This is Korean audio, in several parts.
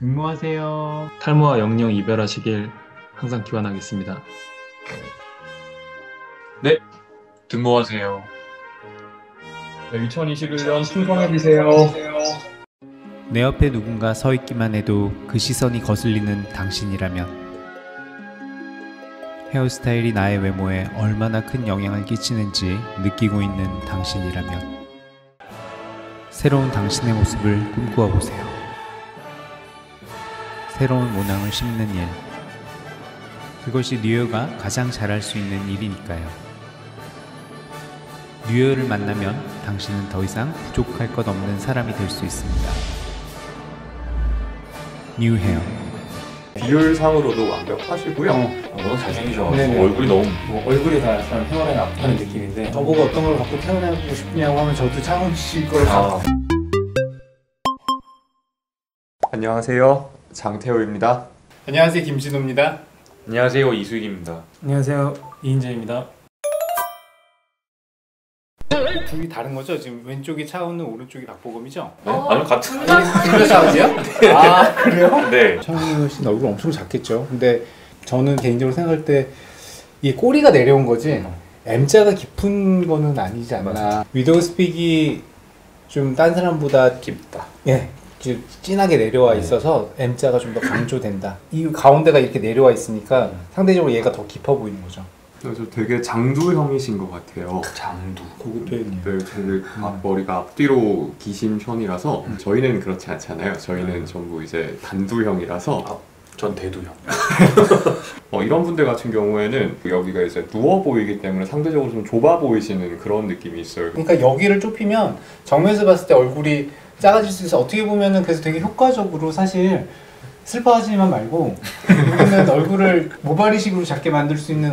응모하세요. 탈모와 영영 이별하시길 항상 기원하겠습니다. 네, 등모하세요. 네, 2021년 충성해주세요. 내 옆에 누군가 서 있기만 해도 그 시선이 거슬리는 당신이라면, 헤어스타일이 나의 외모에 얼마나 큰 영향을 끼치는지 느끼고 있는 당신이라면, 새로운 당신의 모습을 꿈꾸어 보세요. 새로운 모낭을 심는 일, 그것이 뉴헤어가 가장 잘할 수 있는 일이니까요. 뉴헤어를 만나면 당신은 더 이상 부족할 것 없는 사람이 될 수 있습니다. 뉴헤어. 비율상으로도 완벽하시고요. 너무 잘생기셔서 얼굴이 너무 얼굴이 다 약간 태어나에 나타나는 느낌인데, 저보고 어떤 걸 갖고 태어나고 싶냐고 하면 저도 차은우 씨일 걸. 안녕하세요, 장태호입니다. 안녕하세요, 김진호입니다. 안녕하세요, 이수익입니다. 안녕하세요, 이인재입니다. 둘이 다른 거죠? 지금 왼쪽이 차은우, 오른쪽이 박보검이죠? 네? 아니요, 같은. 차은우요? 아, 그래요? 네. 차은우 씨는 얼굴 엄청 작겠죠? 근데 저는 개인적으로 생각할 때 이 꼬리가 내려온 거지 M자가 깊은 거는 아니지 않나. 위도우 스픽이 좀 딴 사람보다 깊다. 예. 진하게 내려와 있어서 M자가 좀 더 강조된다. 이 가운데가 이렇게 내려와 있으니까 상대적으로 얘가 더 깊어 보이는 거죠. 그래서 되게 장두형이신 것 같아요. 장두. 고급 표현이에요. 네, 근데 앞머리가 앞뒤로 기신 편이라서 저희는 그렇지 않잖아요. 저희는 전부 이제 단두형이라서. 전 대두형. 이런 분들 같은 경우에는 여기가 이제 누워 보이기 때문에 상대적으로 좀 좁아 보이시는 그런 느낌이 있어요. 그러니까 여기를 좁히면 정면에서 봤을 때 얼굴이 작아질 수 있어. 어떻게 보면은 그래서 되게 효과적으로 사실 슬퍼하지만 말고 얼굴을 모발이식으로 작게 만들 수 있는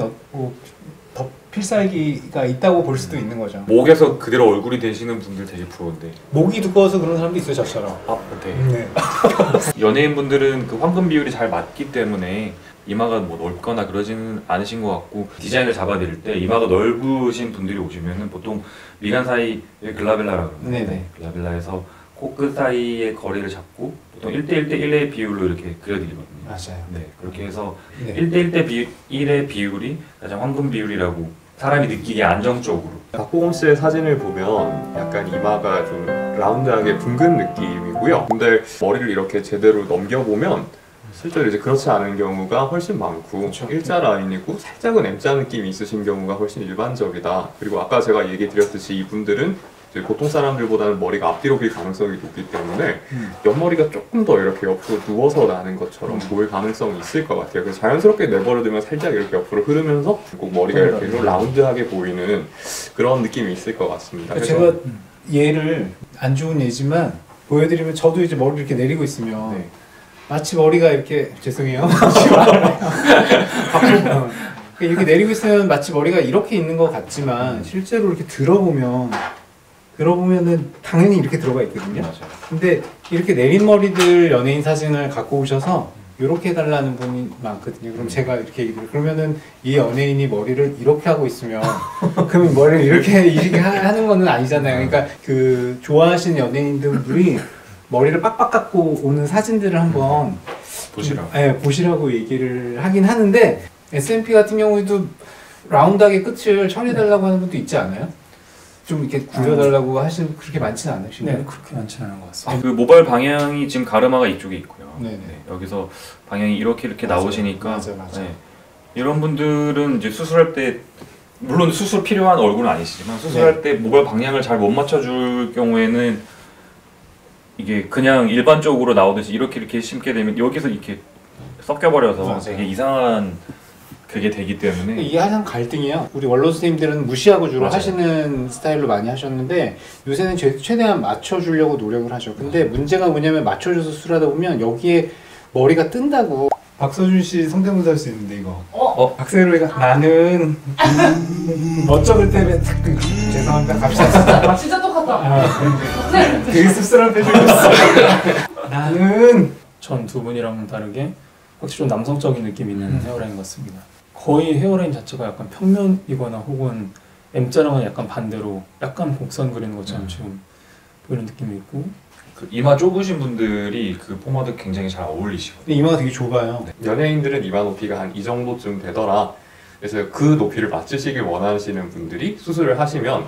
더 필살기가 있다고 볼 수도 있는 거죠. 목에서 그대로 얼굴이 되시는 분들 되게 부러운데, 목이 두꺼워서 그런 사람도 있어요, 저처럼. 네. 연예인분들은 그 황금 비율이 잘 맞기 때문에 이마가 뭐 넓거나 그러지는 않으신 것 같고, 디자인을 잡아드릴 때 이마가 넓으신 분들이 오시면은 보통 미간 사이에 글라벨라라고 그러는데, 네네. 글라벨라에서 코끝 사이의 거리를 잡고 보통 1:1:1의 비율로 이렇게 그려드리거든요. 맞아요. 네, 그렇게 해서 1:1:1의 비율이 가장 황금 비율이라고 사람이 느끼기에 안정적으로. 박보검 씨의 사진을 보면 약간 이마가 좀 라운드하게 둥근 느낌이고요. 근데 머리를 이렇게 제대로 넘겨보면 실제로 이제 그렇지 않은 경우가 훨씬 많고, 그렇죠. 일자 라인이고 살짝은 M자 느낌이 있으신 경우가 훨씬 일반적이다. 그리고 아까 제가 얘기 드렸듯이 이분들은 보통 사람들보다는 머리가 앞뒤로 길 가능성이 높기 때문에 옆머리가 조금 더 이렇게 옆으로 누워서 나는 것처럼 보일 가능성이 있을 것 같아요. 그래서 자연스럽게 내버려두면 살짝 이렇게 옆으로 흐르면서 꼭 머리가 이렇게 라운드하게 보이는 그런 느낌이 있을 것 같습니다. 제가 얘를 안 좋은 예지만 보여드리면, 저도 이제 머리를 이렇게 내리고 있으면 마치 머리가 이렇게 죄송해요. 이렇게 내리고 있으면 마치 머리가 이렇게 있는 것 같지만 실제로 이렇게 들어보면은 당연히 이렇게 들어가 있거든요. 맞아요. 근데 이렇게 내린 머리들 연예인 사진을 갖고 오셔서 이렇게 해달라는 분이 많거든요. 그럼 제가 이렇게 얘기해요. 그러면은 이 연예인이 머리를 이렇게 하고 있으면 그럼 머리를 이렇게 하는 거는 아니잖아요. 그러니까 그 좋아하시는 연예인들이 머리를 빡빡 깎고 오는 사진들을 한번 보시라고. 네, 보시라고 얘기를 하긴 하는데, SMP 같은 경우에도 라운드하게 끝을 처리해달라고 하는 분도 있지 않아요? 좀 이렇게 구려달라고 하시는 그렇게 많지는 않으시고. 네, 그렇게 많지는 않은 것 같습니다. 그 모발 방향이 지금 가르마가 이쪽에 있고요. 네네. 네, 여기서 방향이 이렇게 맞아요. 나오시니까. 맞아. 네. 이런 분들은 이제 수술할 때, 물론 수술 필요한 얼굴은 아니시지만 수술할 때 모발 방향을 잘 못 맞춰줄 경우에는 이게 그냥 일반적으로 나오듯이 이렇게 심게 되면 여기서 이렇게 섞여버려서 되게 이상한 그게 되기 때문에 이게 항상 갈등이에요. 우리 원로 선생님들은 무시하고 주로 하시는 스타일로 많이 하셨는데, 요새는 최대한 맞춰주려고 노력을 하죠. 근데 문제가 뭐냐면, 맞춰줘서 수술하다 보면 여기에 머리가 뜬다고. 박서준 씨 성대모사 할 수 있는데 이거. 박세로이가 나는 어쩌면 때문에 죄송합니다. 갑시다. 진짜 똑같다. 되게 씁쓸한 표정이었어. 나는 전 두 분이랑 다르게 확실히 좀 남성적인 느낌이 있는 헤어라인 같습니다. 거의 헤어라인 자체가 약간 평면이거나 혹은 M자랑은 약간 반대로 약간 곡선 그리는 것처럼 지금 보이는 느낌이 있고, 그 이마 좁으신 분들이 그 포마드 굉장히 잘 어울리시거든요. 근데 이마가 되게 좁아요. 네. 연예인들은 이마 높이가 한 이 정도쯤 되더라. 그래서 그 높이를 맞추시길 원하시는 분들이 수술을 하시면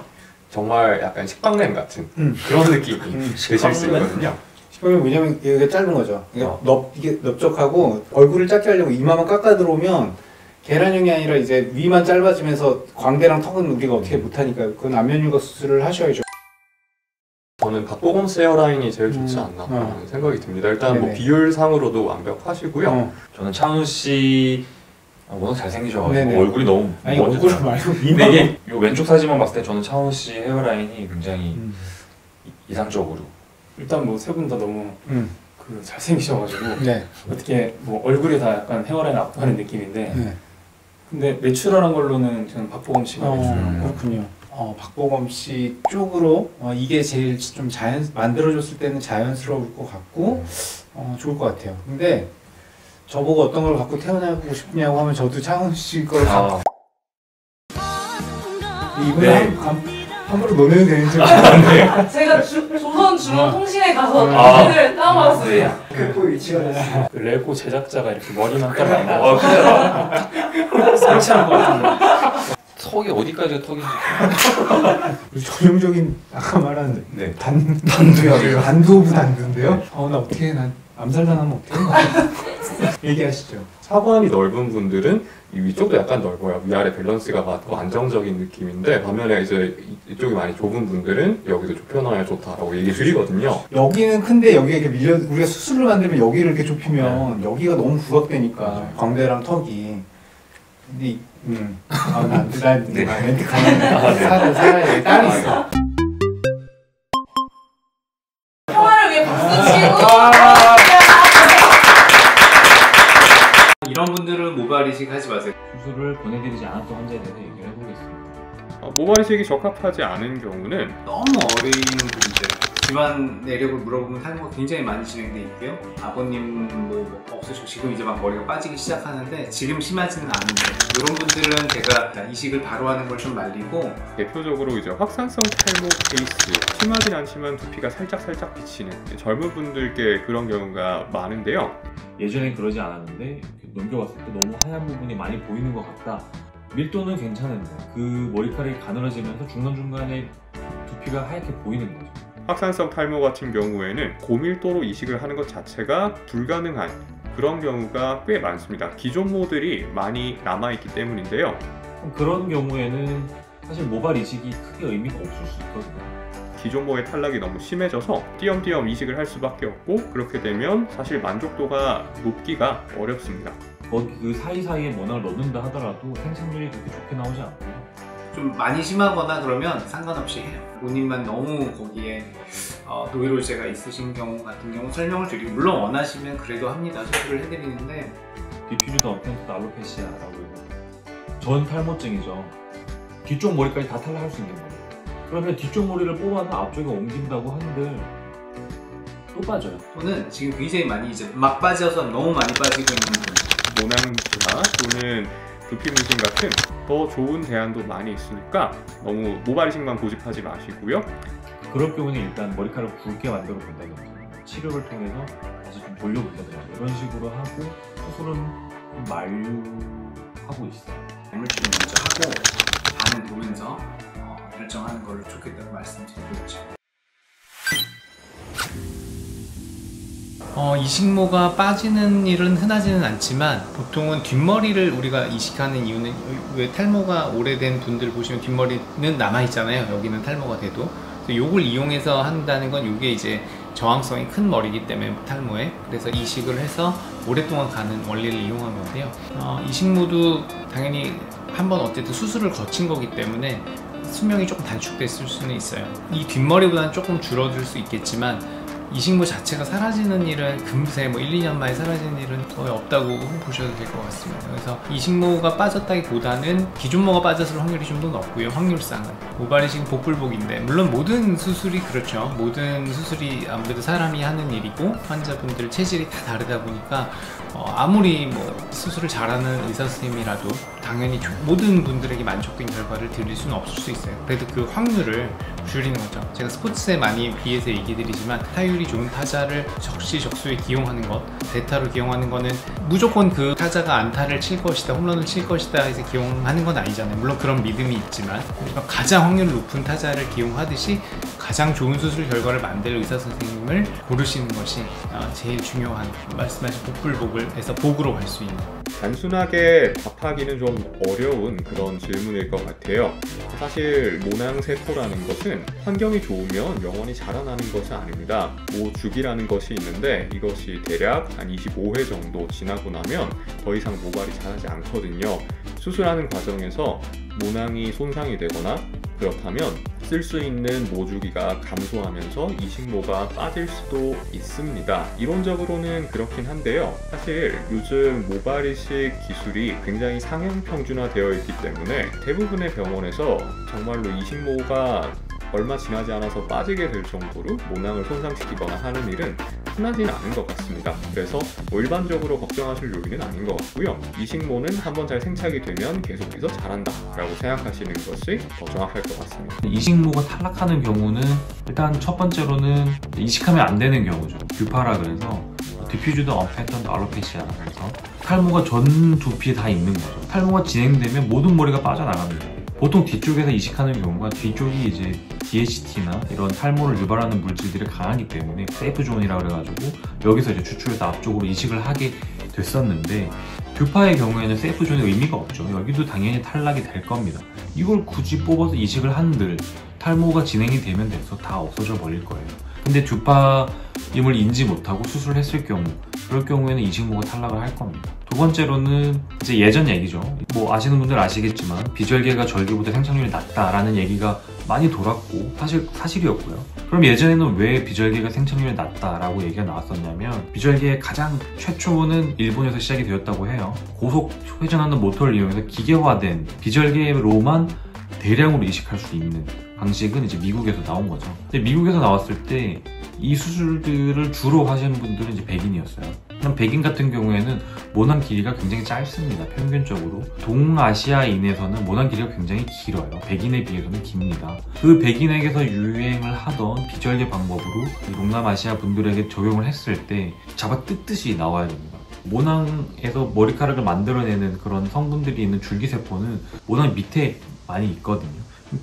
정말 약간 식빵맨 같은 그런 느낌이 되실 수 있거든요. 식빵맨 왜냐면 이게 짧은 거죠. 이게 넓적하고 얼굴을 작게 하려고 이마만 깎아 들어오면 계란형이 아니라 이제 위만 짧아지면서 광대랑 턱은 우리가 어떻게 못하니까 그건 안면율과 수술을 하셔야죠. 저는 박보검 세어라인이 제일 좋지 않나 하는 생각이 듭니다. 일단 뭐 비율상으로도 완벽하시고요. 저는 차은우 씨 워낙 잘생기셔가지고 얼굴이 너무 아니 얼굴 말고 이마. 이게 요 왼쪽 사진만 봤을 때 저는 차은우 씨 헤어라인이 굉장히 이상적으로 일단 뭐 세 분 다 너무 그 잘생기셔가지고 네. 어떻게 뭐 얼굴이 다 약간 헤어라인 압도하는 느낌인데 근데 내추럴한 걸로는 저는 박보검 씨가 내추럴한 거. 그렇군요. 박보검 씨 쪽으로 이게 제일 좀 만들어줬을 때는 자연스러울 것 같고 좋을 것 같아요. 근데 저보고 어떤 걸 갖고 태어나고 싶냐고 하면 저도 차은우 씨 걸 갖고 이번에 함부로 논해도 되는지 모르겠는데 제가 조선중앙통신에 가서 돈을 따와왔어요. 극복 위치가 됐어요. 레고 제작자가 이렇게 머리만 따라가고 상치한 것 같은데 턱이 어디까지가 턱인지 전형적인 아까 말한 단두요. 단두 오브 단두인데요. 나 어떻게 난 암살당하면 어떡해? 얘기하시죠. 사관이 넓은 분들은 이 위쪽도 약간 넓어요. 위아래 밸런스가 맞고 안정적인 느낌인데 반면에 이제 이쪽이 많이 좁은 분들은 여기도 좁혀놔야 좋다라고 얘기 드리거든요. 여기는 큰데 여기가 이렇게 밀려 우리가 수술을 만들면 여기를 이렇게 좁히면 여기가 너무 부각되니까 광대랑 턱이. 근데 난 멘트 가만히 살아야 딸이 있어. 평화를 위해 박수 치고. 이런 분들은 모발 이식 하지 마세요. 수술을 보내드리지 않았던 환자에 대해서 얘기를 해보겠습니다. 모발 이식이 적합하지 않은 경우는 너무 어린 분들 집안 내력을 물어보면 탈모가 굉장히 많이 진행돼 있고요. 아버님 뭐 없으시고 지금 이제 막 머리가 빠지기 시작하는데 지금 심하지는 않은데 이런 분들은 제가 이식을 바로 하는 걸 좀 말리고 대표적으로 이제 확산성 탈모 케이스 심하진 않지만 두피가 살짝살짝 비치는 젊은 분들께 그런 경우가 많은데요. 예전엔 그러지 않았는데 넘겨봤을 때 너무 하얀 부분이 많이 보이는 것 같다. 밀도는 괜찮은데 그 머리카락이 가늘어지면서 중간중간에 두피가 하얗게 보이는 거죠. 확산성 탈모 같은 경우에는 고밀도로 이식을 하는 것 자체가 불가능한 그런 경우가 꽤 많습니다. 기존 모들이 많이 남아있기 때문인데요. 그런 경우에는 사실 모발 이식이 크게 의미가 없을 수 있거든요. 기존 모의 탈락이 너무 심해져서 띄엄띄엄 이식을 할 수밖에 없고 그렇게 되면 사실 만족도가 높기가 어렵습니다. 그 사이사이에 뭐나 넣는다 하더라도 생산률이 그렇게 좋게 나오지 않고요. 좀 많이 심하거나 그러면 상관없이 해요. 본인만 너무 거기에 노이로제가 있으신 경우 같은 경우 설명을 드리고 물론 원하시면 그래도 합니다. 수술을 해드리는데 디퓨즈드 어펜트 알로페시아라고 해요. 전 탈모증이죠. 뒤쪽 머리까지 다 탈락할 수 있는 거예요. 그러면 뒤쪽 머리를 뽑아서 앞쪽에 옮긴다고 하는데 또 빠져요. 저는 지금 굉장히 많이 이제 막 빠져서 너무 많이 빠지고 있는 거예요. 모낭주나 또는 두피 문신 같은 더 좋은 대안도 많이 있으니까 너무 모발 이식만 고집하지 마시고요. 그럴 경우는 일단 머리카락을 굵게 만들어 본다든지 치료를 통해서 다시 좀 돌려본다든지 이런 식으로 하고 수술은 좀 만류하고 있어요. 물질을 먼저 하고 반을 보면서 결정하는 걸로 좋겠다고 말씀드리고 싶어요. 이식모가 빠지는 일은 흔하지는 않지만 보통은 뒷머리를 우리가 이식하는 이유는 왜 탈모가 오래된 분들 보시면 뒷머리는 남아있잖아요. 여기는 탈모가 돼도 요걸 이용해서 한다는 건 요게 이제 저항성이 큰 머리이기 때문에 탈모에 그래서 이식을 해서 오랫동안 가는 원리를 이용한 건데요. 이식모도 당연히 한번 어쨌든 수술을 거친 거기 때문에 수명이 조금 단축됐을 수는 있어요. 이 뒷머리보다는 조금 줄어들 수 있겠지만 이식모 자체가 사라지는 일은 금세 뭐 1, 2년 만에 사라지는 일은 거의 없다고 보셔도 될 것 같습니다. 그래서 이식모가 빠졌다기보다는 기존모가 빠졌을 확률이 좀 더 높고요. 확률상은. 모발이 지금 복불복인데, 물론 모든 수술이 그렇죠. 모든 수술이 아무래도 사람이 하는 일이고 환자분들 체질이 다 다르다 보니까 아무리 수술을 잘하는 의사 선생님이라도 당연히 모든 분들에게 만족된 결과를 드릴 수는 없을 수 있어요. 그래도 그 확률을 줄이는 거죠. 제가 스포츠에 많이 비해서 얘기 드리지만 타율이 좋은 타자를 적시적소에 기용하는 것, 대타로 기용하는 거는 무조건 그 타자가 안타를 칠 것이다, 홈런을 칠 것이다 해서 기용하는 건 아니잖아요. 물론 그런 믿음이 있지만, 가장 확률 높은 타자를 기용하듯이 가장 좋은 수술 결과를 만들 의사 선생님을 고르시는 것이 제일 중요한, 말씀하신 복불복에서 복으로 갈 수 있는, 단순하게 답하기는 좀 어려운 그런 질문일 것 같아요. 사실 모낭세포라는 것은 환경이 좋으면 영원히 자라나는 것은 아닙니다. 모주기라는 것이 있는데 이것이 대략 한 25회 정도 지나고 나면 더 이상 모발이 자라지 않거든요. 수술하는 과정에서 모낭이 손상이 되거나, 그렇다면 쓸 수 있는 모주기가 감소하면서 이식모가 빠질 수도 있습니다. 이론적으로는 그렇긴 한데요, 사실 요즘 모발 이식 기술이 굉장히 상향 평준화되어 있기 때문에 대부분의 병원에서 정말로 이식모가 얼마 지나지 않아서 빠지게 될 정도로 모낭을 손상시키거나 하는 일은 흔하지는 않은 것 같습니다. 그래서 일반적으로 걱정하실 요인은 아닌 것 같고요, 이식모는 한번 잘 생착이 되면 계속해서 자란다 라고 생각하시는 것이 더 정확할 것 같습니다. 이식모가 탈락하는 경우는 일단 첫 번째로는 이식하면 안 되는 경우죠. 뷰파라 그래서 디퓨즈드 언패턴드 알로페시아 그래서 탈모가 전 두피에 다 있는 거죠. 탈모가 진행되면 모든 머리가 빠져나갑니다. 보통 뒤쪽에서 이식하는 경우가 뒤쪽이 이제 DHT나 이런 탈모를 유발하는 물질들이 강하기 때문에 세이프존이라 그래가지고 여기서 이제 추출해서 앞쪽으로 이식을 하게 됐었는데, 뷰파의 경우에는 세이프존의 의미가 없죠. 여기도 당연히 탈락이 될 겁니다. 이걸 굳이 뽑아서 이식을 한들 탈모가 진행이 되면 돼서 다 없어져 버릴 거예요. 근데 뷰파임을 인지 못하고 수술을 했을 경우, 그럴 경우에는 이식모가 탈락을 할 겁니다. 두 번째로는 이제 예전 얘기죠. 아시는 분들 아시겠지만 비절개가 절개보다 생착률이 낮다라는 얘기가 많이 돌았고 사실이었고요. 그럼 예전에는 왜 비절개가 생착률이 낮다라고 얘기가 나왔었냐면, 비절개의 가장 최초는 일본에서 시작이 되었다고 해요. 고속 회전하는 모터를 이용해서 기계화된 비절개로만 대량으로 이식할 수 있는 방식은 이제 미국에서 나온 거죠. 근데 미국에서 나왔을 때 이 수술들을 주로 하시는 분들은 이제 백인이었어요. 백인 같은 경우에는 모낭 길이가 굉장히 짧습니다. 평균적으로 동아시아인에서는 모낭 길이가 굉장히 길어요. 백인에 비해서는 깁니다. 그 백인에게서 유행을 하던 비절개 방법으로 동남아시아 분들에게 적용을 했을 때 잡아뜯듯이 나와야 됩니다. 모낭에서 머리카락을 만들어내는 그런 성분들이 있는 줄기세포는 모낭 밑에 많이 있거든요.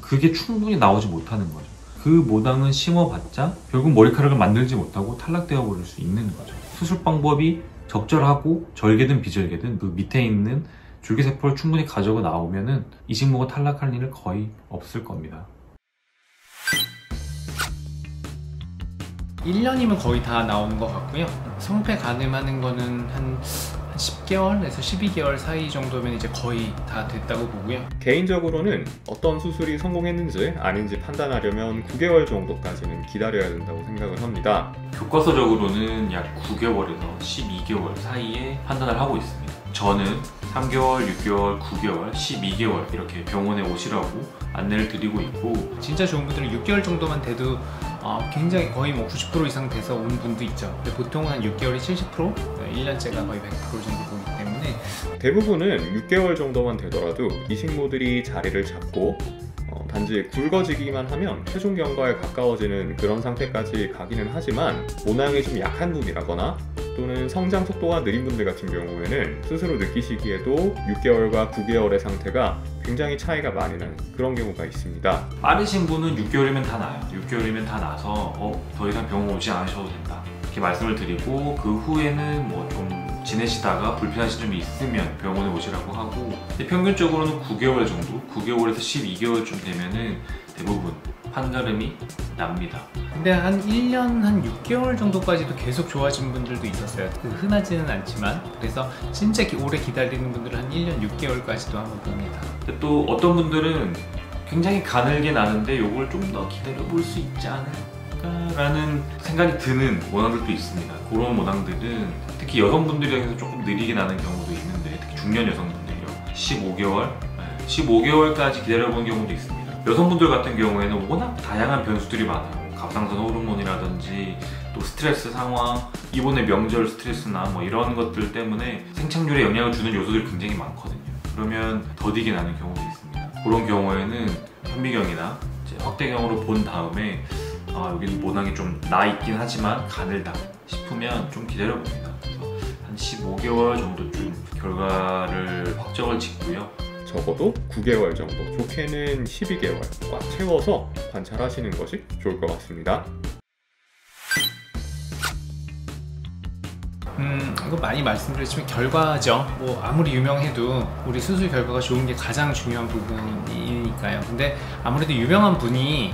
그게 충분히 나오지 못하는 거죠. 그 모낭은 심어봤자 결국 머리카락을 만들지 못하고 탈락되어 버릴 수 있는 거죠. 수술 방법이 적절하고 절개든 비절개든 그 밑에 있는 줄기세포를 충분히 가져가 나오면은 이식모가 탈락할 일은 거의 없을 겁니다. 1년이면 거의 다 나오는 것 같고요. 성패 가늠하는 거는 한 10개월에서 12개월 사이 정도면 이제 거의 다 됐다고 보고요. 개인적으로는 어떤 수술이 성공했는지 아닌지 판단하려면 9개월 정도까지는 기다려야 된다고 생각을 합니다. 교과서적으로는 약 9개월에서 12개월 사이에 판단을 하고 있습니다. 저는 3개월, 6개월, 9개월, 12개월 이렇게 병원에 오시라고 안내를 드리고 있고, 진짜 좋은 분들은 6개월 정도만 돼도 굉장히 거의 90% 이상 돼서 온 분도 있죠. 근데 보통은 한 6개월이 70%, 1년째가 거의 100% 정도 보기 때문에 대부분은 6개월 정도만 되더라도 이식모들이 자리를 잡고 단지 굵어지기만 하면 최종 경과에 가까워지는 그런 상태까지 가기는 하지만, 모낭이 좀 약한 분이라거나 또는 성장 속도가 느린 분들 같은 경우에는 스스로 느끼시기에도 6개월과 9개월의 상태가 굉장히 차이가 많이 나는 그런 경우가 있습니다. 빠르신 분은 6개월이면 다 나아요. 6개월이면 다 나서 더 이상 병원 오지 않으셔도 된다 이렇게 말씀을 드리고, 그 후에는 좀 지내시다가 불편하신 점이 있으면 병원에 오시라고 하고, 근데 평균적으로는 9개월 정도, 9개월에서 12개월쯤 되면은 대부분 판가름이 납니다. 근데 한 1년, 한 6개월 정도까지도 계속 좋아진 분들도 있었어요. 흔하지는 않지만, 그래서 진짜 오래 기다리는 분들은 한 1년 6개월까지도 한번 봅니다. 또 어떤 분들은 굉장히 가늘게 나는데 요걸 좀 더 기다려볼 수 있지 않을까 라는 생각이 드는 모낭들도 있습니다. 그런 모낭들은 특히 여성분들에게서 조금 느리게 나는 경우도 있는데, 특히 중년 여성분들이요, 15개월까지 기다려본 경우도 있습니다. 여성분들 같은 경우에는 워낙 다양한 변수들이 많아요. 갑상선 호르몬이라든지 또 스트레스 상황, 이번에 명절 스트레스나 뭐 이런 것들 때문에 생착률에 영향을 주는 요소들이 굉장히 많거든요. 그러면 더디게 나는 경우도 있습니다. 그런 경우에는 현미경이나 확대경으로 본 다음에 아, 여기는 모낭이 좀 나 있긴 하지만 가늘다 싶으면 좀 기다려봅니다. 그래서 한 15개월 정도쯤 결과를 확정을 짓고요. 적어도 9개월 정도, 좋게는 12개월 꽉 채워서 관찰하시는 것이 좋을 것 같습니다. 이거 많이 말씀드렸지만 결과죠. 뭐 아무리 유명해도 우리 수술 결과가 좋은 게 가장 중요한 부분이니까요. 근데 아무래도 유명한 분이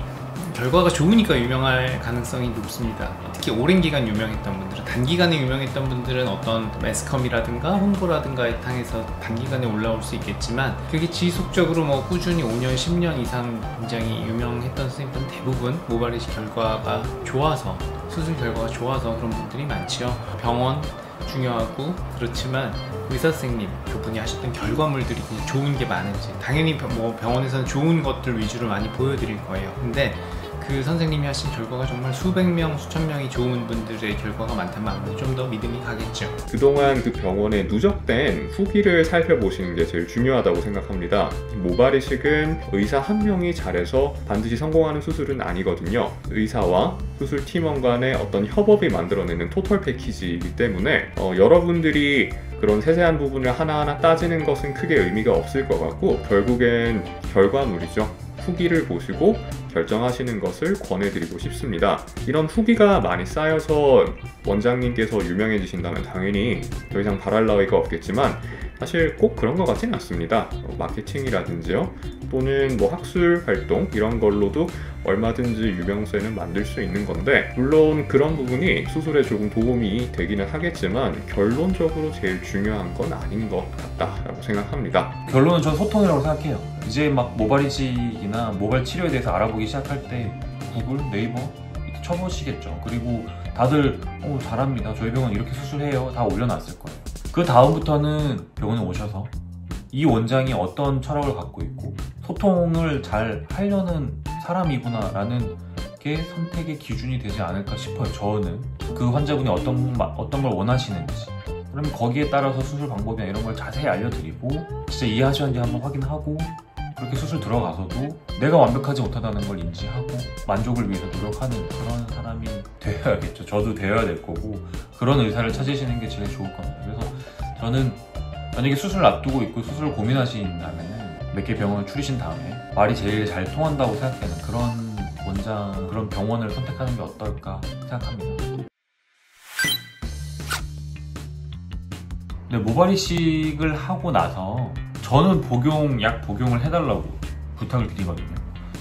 결과가 좋으니까 유명할 가능성이 높습니다. 특히 오랜 기간 유명했던 분들은, 단기간에 유명했던 분들은 어떤 매스컴이라든가 홍보라든가에 당해서 단기간에 올라올 수 있겠지만, 그게 지속적으로 뭐 꾸준히 5년, 10년 이상 굉장히 유명했던 선생님들은 대부분 모발이식 결과가 좋아서, 수술 결과가 좋아서 그런 분들이 많지요. 병원 중요하고, 그렇지만 의사 선생님, 그분이 하셨던 결과물들이 그냥 좋은 게 많은지, 당연히 뭐 병원에서는 좋은 것들 위주로 많이 보여드릴 거예요. 근데 그 선생님이 하신 결과가 정말 수백 명, 수천 명이 좋은 분들의 결과가 많다면 좀 더 믿음이 가겠죠. 그동안 그 병원에 누적된 후기를 살펴보시는 게 제일 중요하다고 생각합니다. 모발이식은 의사 한 명이 잘해서 반드시 성공하는 수술은 아니거든요. 의사와 수술팀원 간의 어떤 협업이 만들어내는 토털 패키지이기 때문에 여러분들이 그런 세세한 부분을 하나하나 따지는 것은 크게 의미가 없을 것 같고, 결국엔 결과물이죠. 후기를 보시고 결정하시는 것을 권해드리고 싶습니다. 이런 후기가 많이 쌓여서 원장님께서 유명해지신다면 당연히 더 이상 바랄 나위가 없겠지만, 사실 꼭 그런 것 같지는 않습니다. 마케팅이라든지요, 또는 뭐 학술 활동 이런 걸로도 얼마든지 유명세는 만들 수 있는 건데, 물론 그런 부분이 수술에 조금 도움이 되기는 하겠지만 결론적으로 제일 중요한 건 아닌 것 같다라고 생각합니다. 결론은 저는 소통이라고 생각해요. 이제 막 모발이식이나 모발 치료에 대해서 알아보기 시작할 때 구글, 네이버 이렇게 쳐보시겠죠. 그리고 다들 잘합니다, 저희 병원 이렇게 수술해요 다 올려놨을 거예요. 그 다음부터는 병원에 오셔서 이 원장이 어떤 철학을 갖고 있고 소통을 잘 하려는 사람이구나 라는 게 선택의 기준이 되지 않을까 싶어요. 저는 그 환자분이 어떤 걸 원하시는지, 그러면 거기에 따라서 수술 방법이나 이런 걸 자세히 알려드리고 진짜 이해하시는지 한번 확인하고, 그렇게 수술 들어가서도 내가 완벽하지 못하다는 걸 인지하고 만족을 위해서 노력하는 그런 사람이 되어야겠죠. 저도 되어야 될 거고, 그런 의사를 찾으시는 게 제일 좋을 겁니다. 그래서 저는 만약에 수술을 앞두고 있고 수술을 고민하신다면 몇 개 병원을 추리신 다음에 말이 제일 잘 통한다고 생각되는 그런 원장, 그런 병원을 선택하는 게 어떨까 생각합니다. 네, 모발이식을 하고 나서 저는 약 복용을 해달라고 부탁을 드리거든요.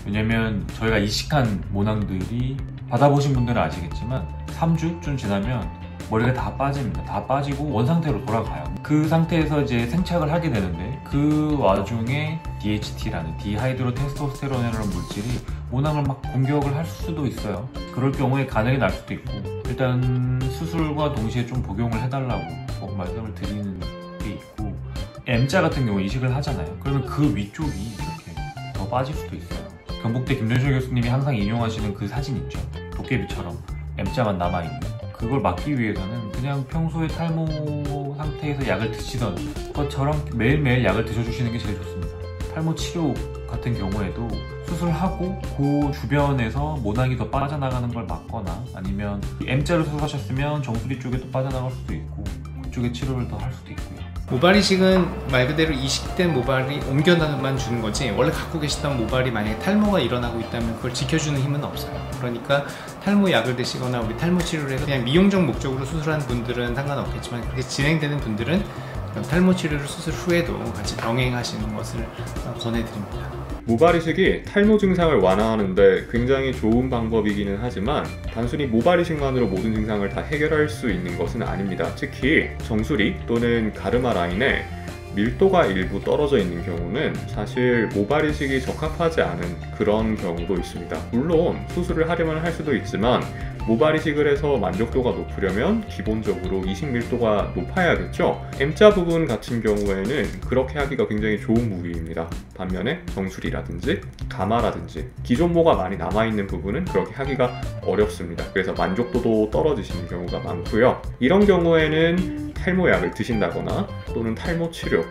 왜냐면 저희가 이식한 모낭들이, 받아보신 분들은 아시겠지만 3주쯤 지나면 머리가 다 빠집니다. 다 빠지고 원상태로 돌아가요. 그 상태에서 이제 생착을 하게 되는데, 그 와중에 DHT라는 디하이드로테스토스테론이라는 물질이 모낭을 막 공격을 할 수도 있어요. 그럴 경우에 가늘이 날 수도 있고, 일단 수술과 동시에 좀 복용을 해달라고 꼭 말씀을 드리는 게 있고, M자 같은 경우 이식을 하잖아요. 그러면 그 위쪽이 이렇게 더 빠질 수도 있어요. 경북대 김준철 교수님이 항상 인용하시는 그 사진 있죠, 도깨비처럼 M자만 남아있는. 그걸 막기 위해서는 그냥 평소에 탈모 상태에서 약을 드시던 것처럼 매일매일 약을 드셔주시는 게 제일 좋습니다. 탈모 치료 같은 경우에도 수술하고 그 주변에서 모낭이 더 빠져나가는 걸 막거나, 아니면 M자로 수술하셨으면 정수리 쪽에 또 빠져나갈 수도 있고 그쪽에 치료를 더 할 수도 있고요. 모발이식은 말 그대로 이식된 모발이 옮겨만 주는 거지, 원래 갖고 계시던 모발이 만약에 탈모가 일어나고 있다면 그걸 지켜주는 힘은 없어요. 그러니까 탈모 약을 드시거나 우리 탈모 치료를 해서 그냥 미용적 목적으로 수술한 분들은 상관없겠지만, 그렇게 진행되는 분들은 탈모 치료를 수술 후에도 같이 병행하시는 것을 권해드립니다. 모발이식이 탈모 증상을 완화하는데 굉장히 좋은 방법이기는 하지만 단순히 모발이식만으로 모든 증상을 다 해결할 수 있는 것은 아닙니다. 특히 정수리 또는 가르마 라인에 밀도가 일부 떨어져 있는 경우는 사실 모발이식이 적합하지 않은 그런 경우도 있습니다. 물론 수술을 하려면 할 수도 있지만 모발이식을 해서 만족도가 높으려면 기본적으로 이식 밀도가 높아야겠죠. M자 부분 같은 경우에는 그렇게 하기가 굉장히 좋은 부위입니다. 반면에 정수리라든지 가마라든지 기존 모가 많이 남아있는 부분은 그렇게 하기가 어렵습니다. 그래서 만족도도 떨어지시는 경우가 많고요. 이런 경우에는 탈모약을 드신다거나 또는 탈모치료,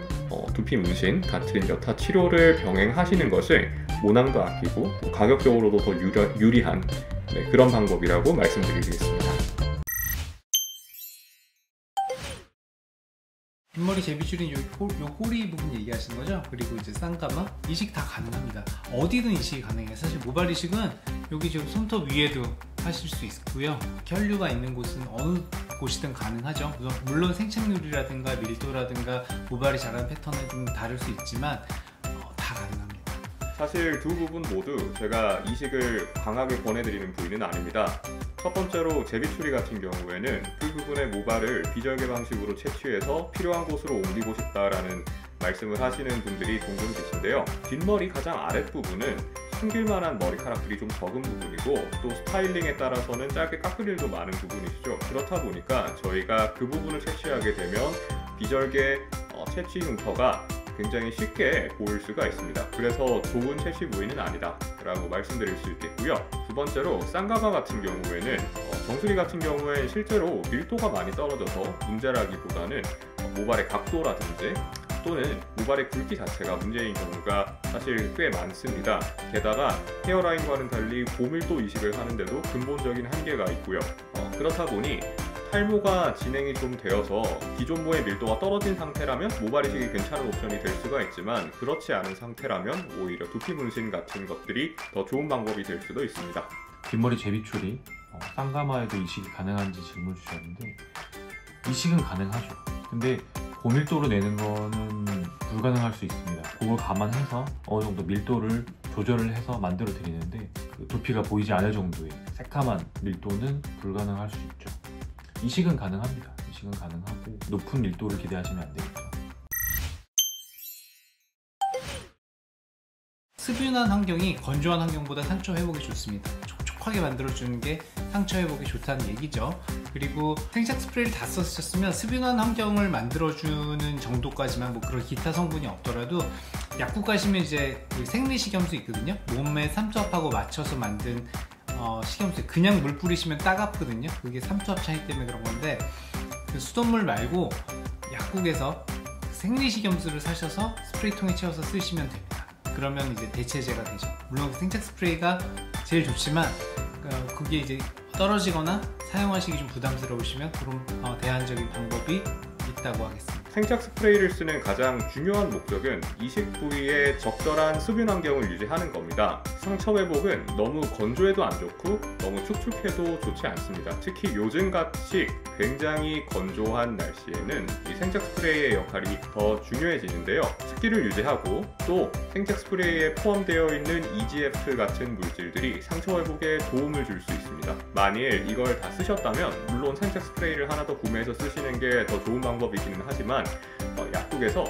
두피 문신 같은 여타 치료를 병행하시는 것을 모낭도 아끼고 가격적으로도 더 유리한 그런 방법이라고 말씀드리겠습니다. 뒷머리 제비줄인 요 꼬리 부분 얘기하시는 거죠? 그리고 이제 쌍가마 이식 다 가능합니다. 어디든 이식이 가능해요. 사실 모발 이식은 여기 지금 손톱 위에도 하실 수 있고요. 혈류가 있는 곳은 어느 곳이든 가능하죠. 물론 생착률이라든가 밀도라든가 모발이 자란 패턴은 좀 다를 수 있지만 다 가능합니다. 사실 두 부분 모두 제가 이식을 강하게 권해드리는 부위는 아닙니다. 첫 번째로 제비추리 같은 경우에는 그 부분의 모발을 비절개 방식으로 채취해서 필요한 곳으로 옮기고 싶다라는 말씀을 하시는 분들이 종종 계신데요. 뒷머리 가장 아랫부분은 숨길만한 머리카락들이 좀 적은 부분이고 또 스타일링에 따라서는 짧게 깎을 일도 많은 부분이시죠. 그렇다 보니까 저희가 그 부분을 채취하게 되면 비절개 채취 흉터가 굉장히 쉽게 보일 수가 있습니다. 그래서 좋은 채취 부위는 아니다 라고 말씀드릴 수 있겠고요. 두 번째로 쌍가마 같은 경우에는 정수리 같은 경우에 실제로 밀도가 많이 떨어져서 문제라기보다는 모발의 각도라든지 또는 모발의 굵기 자체가 문제인 경우가 사실 꽤 많습니다. 게다가 헤어라인과는 달리 고밀도 이식을 하는데도 근본적인 한계가 있고요. 그렇다 보니 탈모가 진행이 좀 되어서 기존 모의 밀도가 떨어진 상태라면 모발 이식이 괜찮은 옵션이 될 수가 있지만 그렇지 않은 상태라면 오히려 두피 문신 같은 것들이 더 좋은 방법이 될 수도 있습니다. 뒷머리 제비추리, 쌍가마에도 이식이 가능한지 질문 주셨는데 이식은 가능하죠. 근데 고밀도로 내는 거는 불가능할 수 있습니다. 그걸 감안해서 어느 정도 밀도를 조절을 해서 만들어 드리는데 그 두피가 보이지 않을 정도의 새카만 밀도는 불가능할 수 있죠. 이식은 가능합니다. 이식은 가능하고 높은 밀도를 기대하시면 안 되겠죠. 습윤한 환경이 건조한 환경보다 상처 회복이 좋습니다. 촉촉하게 만들어주는 게 상처 회복이 좋다는 얘기죠. 그리고 생착 스프레이를 다 썼으셨으면 습윤한 환경을 만들어주는 정도까지만, 뭐 그런 기타 성분이 없더라도 약국 가시면 이제 생리식염수 있거든요. 몸에 삼투압하고 맞춰서 만든 식염수. 그냥 물 뿌리시면 따갑거든요. 그게 삼투압 차이 때문에 그런 건데 그 수돗물 말고 약국에서 생리식염수를 사셔서 스프레이통에 채워서 쓰시면 됩니다. 그러면 이제 대체제가 되죠. 물론 생착 스프레이가 제일 좋지만 그게 이제 떨어지거나 사용하시기 좀 부담스러우시면 그런 대안적인 방법이 있다고 하겠습니다. 생착 스프레이를 쓰는 가장 중요한 목적은 이식 부위에 적절한 습윤 환경을 유지하는 겁니다. 상처 회복은 너무 건조해도 안 좋고 너무 축축해도 좋지 않습니다. 특히 요즘같이 굉장히 건조한 날씨에는 이 생착 스프레이의 역할이 더 중요해지는데요. 습기를 유지하고 또 생착 스프레이에 포함되어 있는 EGF 같은 물질들이 상처 회복에 도움을 줄 수 있습니다. 만일 이걸 다 쓰셨다면 물론 생착 스프레이를 하나 더 구매해서 쓰시는 게 더 좋은 방법이기는 하지만 약국에서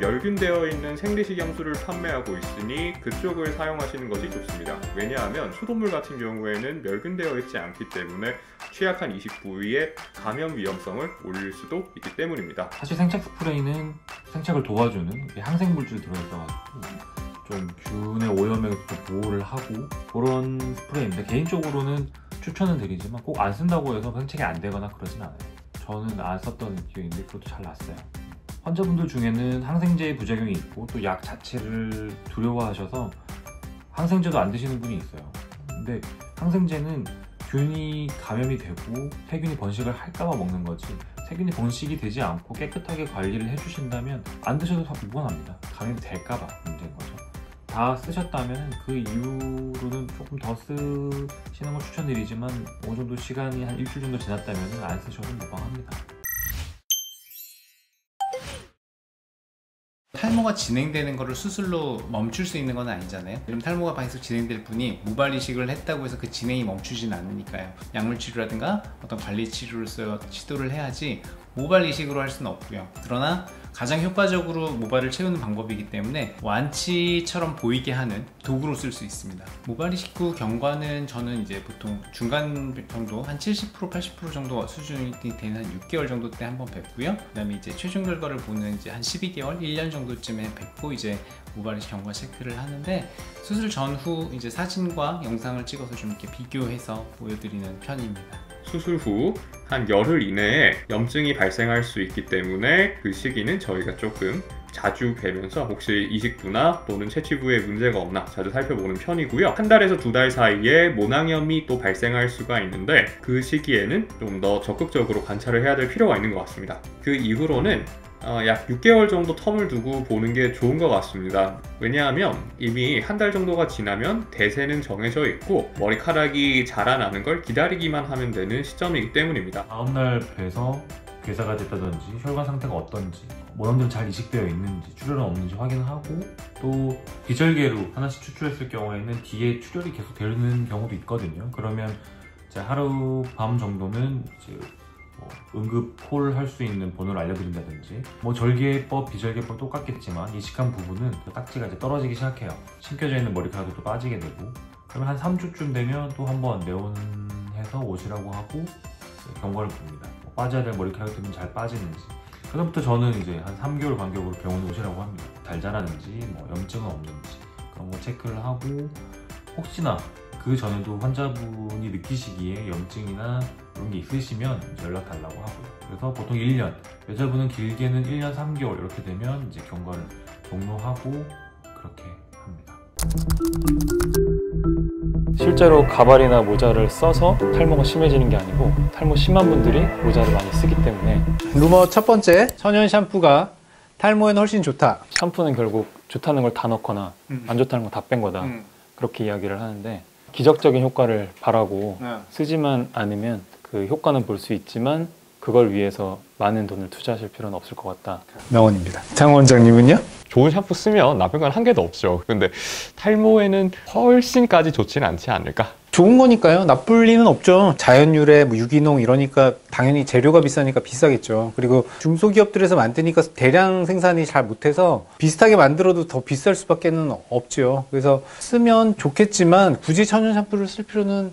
멸균되어 있는 생리식염수를 판매하고 있으니 그쪽을 사용하시는 것이 좋습니다. 왜냐하면 수돗물 같은 경우에는 멸균되어 있지 않기 때문에 취약한 이식 부위에 감염 위험성을 올릴 수도 있기 때문입니다. 사실 생착 스프레이는 생착을 도와주는 항생물질 들어있어가지고 좀 균의 오염에도 보호를 하고 그런 스프레이인데 개인적으로는 추천은 드리지만 꼭 안 쓴다고 해서 생착이 안 되거나 그러진 않아요. 저는 안 썼던 기억인데 그것도 잘 났어요. 환자분들 중에는 항생제의 부작용이 있고 또 약 자체를 두려워하셔서 항생제도 안 드시는 분이 있어요. 근데 항생제는 균이 감염이 되고 세균이 번식을 할까봐 먹는 거지 세균이 번식이 되지 않고 깨끗하게 관리를 해주신다면 안 드셔도 무관합니다. 감염이 될까봐 문제인 거죠. 다 쓰셨다면 그 이후로는 조금 더 쓰시는 걸 추천드리지만 어느 정도 시간이 한 일주일 정도 지났다면 안 쓰셔도 무방합니다. 탈모가 진행되는 것을 수술로 멈출 수 있는 건 아니잖아요. 그럼 탈모가 계속 진행될 분이 모발 이식을 했다고 해서 그 진행이 멈추진 않으니까요. 약물 치료라든가 어떤 관리 치료로서 시도를 해야지 모발 이식으로 할 수는 없고요. 그러나 가장 효과적으로 모발을 채우는 방법이기 때문에 완치처럼 보이게 하는 도구로 쓸 수 있습니다. 모발 이식구 경과는 저는 이제 보통 중간 정도 한 70% 80% 정도 수준이 되는 한 6개월 정도 때 한번 뵙고요. 그 다음에 이제 최종 결과를 보는 이제 한 12개월 1년 정도쯤에 뵙고 이제 모발 이식 경과 체크를 하는데, 수술 전후 이제 사진과 영상을 찍어서 좀 이렇게 비교해서 보여드리는 편입니다. 수술 후 한 열흘 이내에 염증이 발생할 수 있기 때문에 그 시기는 저희가 조금 자주 뵈면서 혹시 이식부나 또는 채취부에 문제가 없나 자주 살펴보는 편이고요. 한 달에서 두 달 사이에 모낭염이 또 발생할 수가 있는데 그 시기에는 좀 더 적극적으로 관찰을 해야 될 필요가 있는 것 같습니다. 그 이후로는 약 6개월 정도 텀을 두고 보는 게 좋은 것 같습니다. 왜냐하면 이미 한 달 정도가 지나면 대세는 정해져 있고 머리카락이 자라나는 걸 기다리기만 하면 되는 시점이기 때문입니다. 다음날 뵈서 괴사가 됐다든지 혈관 상태가 어떤지, 모낭들은 잘 이식되어 있는지, 출혈은 없는지 확인하고, 또 비절개로 하나씩 추출했을 경우에는 뒤에 출혈이 계속 되는 경우도 있거든요. 그러면 이제 하룻밤 정도는 이제 응급 콜 할 수 있는 번호를 알려드린다든지, 뭐 절개법, 비절개법 똑같겠지만 이식한 부분은 딱지가 이제 떨어지기 시작해요. 심겨져 있는 머리카락도 빠지게 되고, 그러면 한 3주쯤 되면 또 한번 내원해서 오시라고 하고 경과를 봅니다. 뭐 빠져야 될 머리카락들은 잘 빠지는지. 그다음부터 저는 이제 한 3개월 간격으로 병원에 오시라고 합니다. 잘 자라는지, 뭐 염증은 없는지 그런 거 체크를 하고, 혹시나 그 전에도 환자분이 느끼시기에 염증이나 그런 게 있으시면 연락 달라고 하고요. 그래서 보통 1년, 여자분은 길게는 1년 3개월 이렇게 되면 이제 경과를 종료하고 그렇게 합니다. 실제로 가발이나 모자를 써서 탈모가 심해지는 게 아니고 탈모 심한 분들이 모자를 많이 쓰기 때문에. 루머 첫 번째, 천연 샴푸가 탈모에는 훨씬 좋다. 샴푸는 결국 좋다는 걸 다 넣거나 안 좋다는 걸 다 뺀 거다. 그렇게 이야기를 하는데, 기적적인 효과를 바라고 쓰지만 않으면 그 효과는 볼 수 있지만 그걸 위해서 많은 돈을 투자하실 필요는 없을 것 같다. 명언입니다. 장 원장님은요? 좋은 샴푸 쓰면 나쁜 건 한 개도 없죠. 근데 탈모에는 훨씬까지 좋지는 않지 않을까? 좋은 거니까요. 나쁠 리는 없죠. 자연유래, 뭐 유기농 이러니까 당연히 재료가 비싸니까 비싸겠죠. 그리고 중소기업들에서 만드니까 대량 생산이 잘 못해서 비슷하게 만들어도 더 비쌀 수밖에 는 없죠. 그래서 쓰면 좋겠지만 굳이 천연 샴푸를 쓸 필요는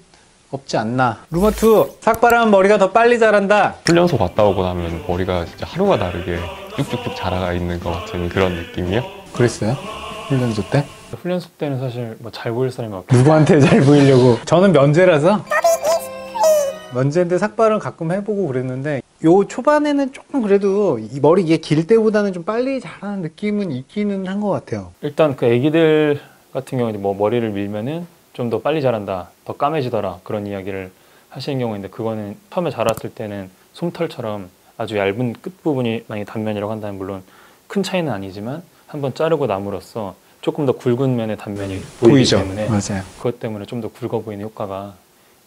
없지 않나. 루머2, 삭발하면 머리가 더 빨리 자란다. 훈련소 갔다 오고 나면 머리가 진짜 하루가 다르게 쭉쭉쭉 자라가 있는 것 같은 그런 느낌이요. 그랬어요? 훈련소 때? 훈련소 때는 사실 뭐 잘 보일 사람이 없고. 누구한테 잘 보이려고. 저는 면제라서. 면제인데 삭발은 가끔 해보고 그랬는데, 요 초반에는 조금 그래도 이 머리 이게 길 때보다는 좀 빨리 자라는 느낌은 있기는 한 것 같아요. 일단 그 애기들 같은 경우는 뭐 머리를 밀면은 좀 더 빨리 자란다, 더 까매지더라 그런 이야기를 하시는 경우인데, 그거는 처음에 자랐을 때는 솜털처럼 아주 얇은 끝부분이 만약에 단면이라고 한다면 물론 큰 차이는 아니지만 한번 자르고 남으로써 조금 더 굵은 면의 단면이 보이기 때문에. 맞아요. 그것 때문에 좀 더 굵어 보이는 효과가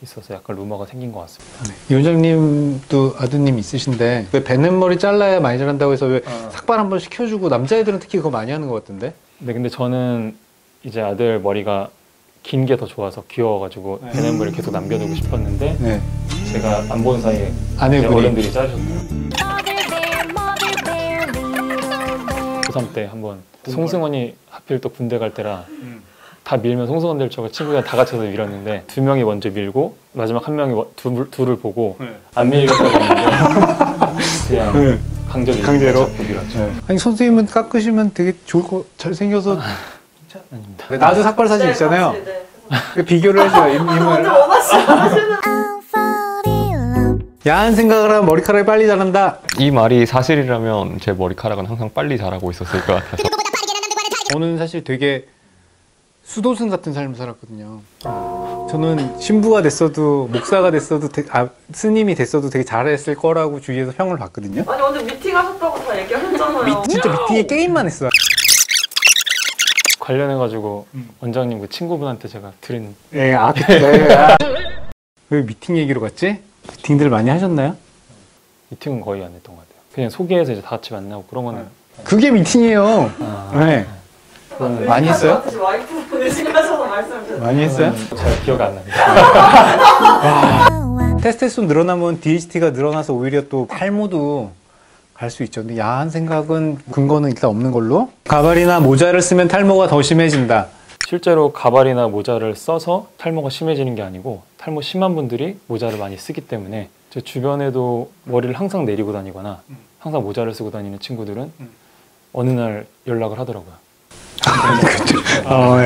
있어서 약간 루머가 생긴 것 같습니다. 네. 위원장님도 아드님 있으신데 왜 뱉는 머리 잘라야 많이 자란다고 해서 왜 삭발 한번 시켜주고, 남자애들은 특히 그거 많이 하는 것 같던데. 네, 근데 저는 이제 아들 머리가 긴 게 더 좋아서 귀여워가지고 뱉는 머리를 계속 남겨두고 싶었는데 네. 제가 안 본 사이에 어른들이 자르셨어요. 고3 때 한번 송승헌이 하필 또 군대 갈 때라 다 밀면 송승헌 될 줄 알고 친구들이랑 다 같이 해서 밀었는데, 두 명이 먼저 밀고 마지막 한 명이 둘을 보고 안 밀겠다고 했는데 그냥 강제로 밀었죠. 네. 아니 선생님은 깎으시면 되게 좋을 거, 잘생겨서. 아닙니다. 나도 삭발 사진 있잖아요. 네, 네. 비교를 해줘요. 임을 야한 생각을 하면 머리카락이 빨리 자란다. 이 말이 사실이라면 제 머리카락은 항상 빨리 자라고 있었을 것 같아서. 저는 사실 되게 수도승 같은 삶을 살았거든요. 저는 신부가 됐어도 목사가 됐어도 스님이 됐어도 되게 잘했을 거라고 주위에서 평을 받거든요. 아니 오늘 미팅하셨다고 다 얘기하셨잖아요. 진짜 미팅에 게임만 했어요. 관련해가지고 원장님 그 친구분한테 제가 드린. 예, 아, 그때. 왜 미팅 얘기로 갔지? 미팅들 많이 하셨나요? 미팅은 거의 안 했던 것 같아요. 그냥 소개해서 이제 다 같이 만나고 그런 거는. 그게 미팅이에요. 아, 네. 많이 했어요? 와이프분을 생각하셔서 말씀하셨어요. 많이 했어요? 잘 기억이 안 납니다. 테스토스테론 늘어나면 DHT가 늘어나서 오히려 또 탈모도 갈 수 있죠. 근데 야한 생각은 근거는 일단 없는 걸로. 가발이나 모자를 쓰면 탈모가 더 심해진다. 실제로 가발이나 모자를 써서 탈모가 심해지는 게 아니고 탈모 심한 분들이 모자를 많이 쓰기 때문에, 제 주변에도 머리를 항상 내리고 다니거나 항상 모자를 쓰고 다니는 친구들은 어느 날 연락을 하더라고요.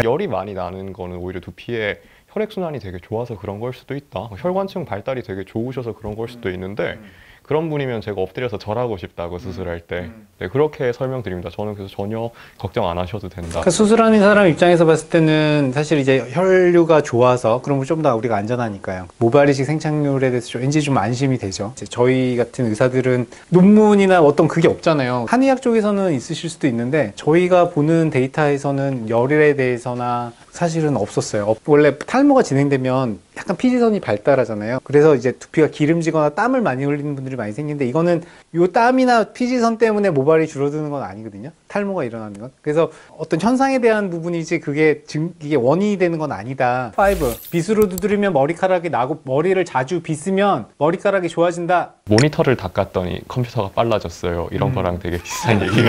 열이 많이 나는 거는 오히려 두피에 혈액순환이 되게 좋아서 그런 걸 수도 있다, 혈관층 발달이 되게 좋으셔서 그런 걸 수도 있는데 그런 분이면 제가 엎드려서 절하고 싶다고 수술할 때 네, 그렇게 설명드립니다. 저는 그래서 전혀 걱정 안 하셔도 된다. 그러니까 수술하는 사람 입장에서 봤을 때는 사실 이제 혈류가 좋아서 그런 건 좀 더 우리가 안전하니까요. 모발이식 생착률에 대해서 좀 왠지 좀 안심이 되죠. 이제 저희 같은 의사들은 논문이나 어떤 그게 없잖아요. 한의학 쪽에서는 있으실 수도 있는데 저희가 보는 데이터에서는 열에 대해서나 사실은 없었어요. 원래 탈모가 진행되면 약간 피지선이 발달하잖아요. 그래서 이제 두피가 기름지거나 땀을 많이 흘리는 분들이 많이 생기는데, 이거는 요 땀이나 피지선 때문에 모발이 줄어드는 건 아니거든요. 탈모가 일어나는 건. 그래서 어떤 현상에 대한 부분이지 그게 이게 원인이 되는 건 아니다. 5. 빗으로 두드리면 머리카락이 나고 머리를 자주 빗으면 머리카락이 좋아진다. 모니터를 닦았더니 컴퓨터가 빨라졌어요. 이런 거랑 되게 비슷한 얘기가.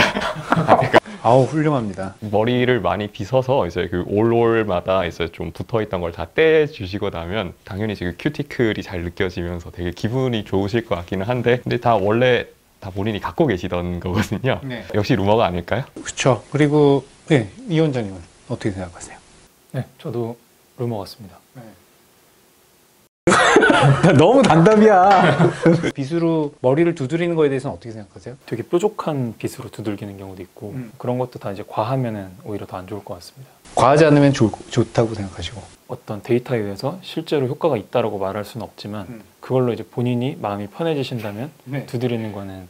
아우 훌륭합니다. 머리를 많이 빗어서 이제 그 올마다 이제 좀 붙어있던 걸 다 떼주시고 나면 당연히 지금 큐티클이 잘 느껴지면서 되게 기분이 좋으실 것 같기는 한데, 근데 다 원래 다 본인이 갖고 계시던 거거든요. 네. 역시 루머가 아닐까요? 그렇죠. 그리고 네, 이 원장님은 어떻게 생각하세요? 네, 저도 루머 같습니다. 네. 너무 단답이야. 빗으로 머리를 두드리는 거에 대해서는 어떻게 생각하세요? 되게 뾰족한 빗으로 두들기는 경우도 있고 그런 것도 다 이제 과하면은 오히려 더 안 좋을 것 같습니다. 과하지 않으면 좋다고 생각하시고, 어떤 데이터에 의해서 실제로 효과가 있다라고 말할 수는 없지만 그걸로 이제 본인이 마음이 편해지신다면 네. 두드리는 거는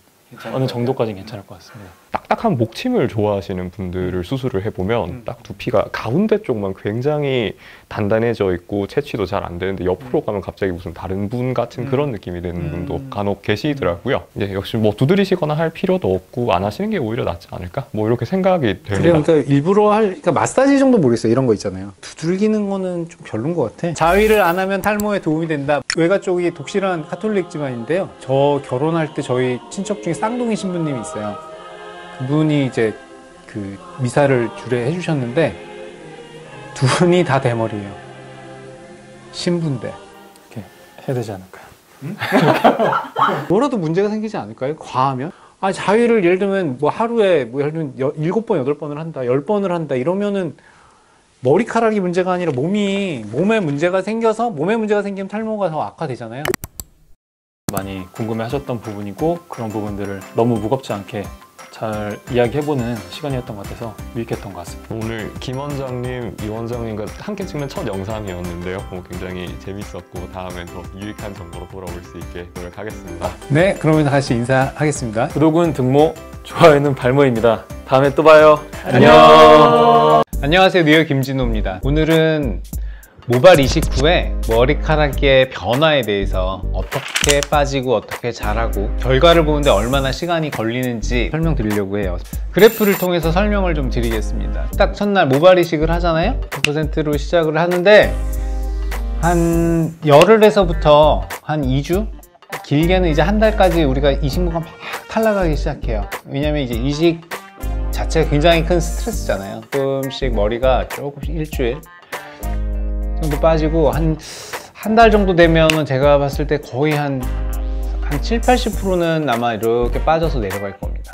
어느 정도까지는 괜찮을 것 같습니다. 딱딱한 목침을 좋아하시는 분들을 수술을 해보면 딱 두피가 가운데 쪽만 굉장히 단단해져 있고 채취도 잘 안 되는데 옆으로 가면 갑자기 무슨 다른 분 같은 그런 느낌이 되는 분도 간혹 계시더라고요. 예, 역시 뭐 두드리시거나 할 필요도 없고 안 하시는 게 오히려 낫지 않을까? 뭐 이렇게 생각이 됩니다. 그래요. 그러니까 일부러 그러니까 마사지 정도 모르겠어요. 이런 거 있잖아요. 두들기는 거는 좀 별론 것 같아. 자위를 안 하면 탈모에 도움이 된다. 외가 쪽이 독실한 카톨릭 집안인데요. 저 결혼할 때 저희 친척 중에 쌍둥이 신부님이 있어요. 그분이 이제 그 미사를 주례해 주셨는데 두 분이 다 대머리예요. 신부인데 이렇게 해야 되지 않을까요? 응? 뭐라도 문제가 생기지 않을까요? 과하면? 아, 자위를 예를 들면 뭐 하루에 뭐 예를 들면 7번, 8번을 한다, 10번을 한다 이러면은 머리카락이 문제가 아니라 몸에 문제가 생겨서, 몸에 문제가 생기면 탈모가 더 악화되잖아요. 많이 궁금해하셨던 부분이고 그런 부분들을 너무 무겁지 않게 잘 이야기해보는 시간이었던 것 같아서 유익했던 것 같습니다. 오늘 김 원장님, 이 원장님과 함께 찍는 첫 영상이었는데요. 굉장히 재밌었고 다음엔 더 유익한 정보로 돌아올 수 있게 노력하겠습니다. 네, 그러면 다시 인사하겠습니다. 구독은 등모, 좋아요는 발모입니다. 다음에 또 봐요. 안녕. 안녕하세요, 뉴헤어 김진호입니다. 오늘은 모발 이식 후에 머리카락의 변화에 대해서 어떻게 빠지고 어떻게 자라고 결과를 보는데 얼마나 시간이 걸리는지 설명드리려고 해요. 그래프를 통해서 설명을 좀 드리겠습니다. 딱 첫날 모발 이식을 하잖아요. 100%로 시작을 하는데 한 열흘에서부터 한 2주? 길게는 이제 한 달까지 우리가 이식물과 막 탈락하기 시작해요. 왜냐면 이제 이식 자체가 굉장히 큰 스트레스잖아요. 조금씩 머리가 조금씩 일주일 정도 빠지고 한 달 정도 되면은 제가 봤을 때 거의 한 7, 80%는 아마 이렇게 빠져서 내려갈 겁니다.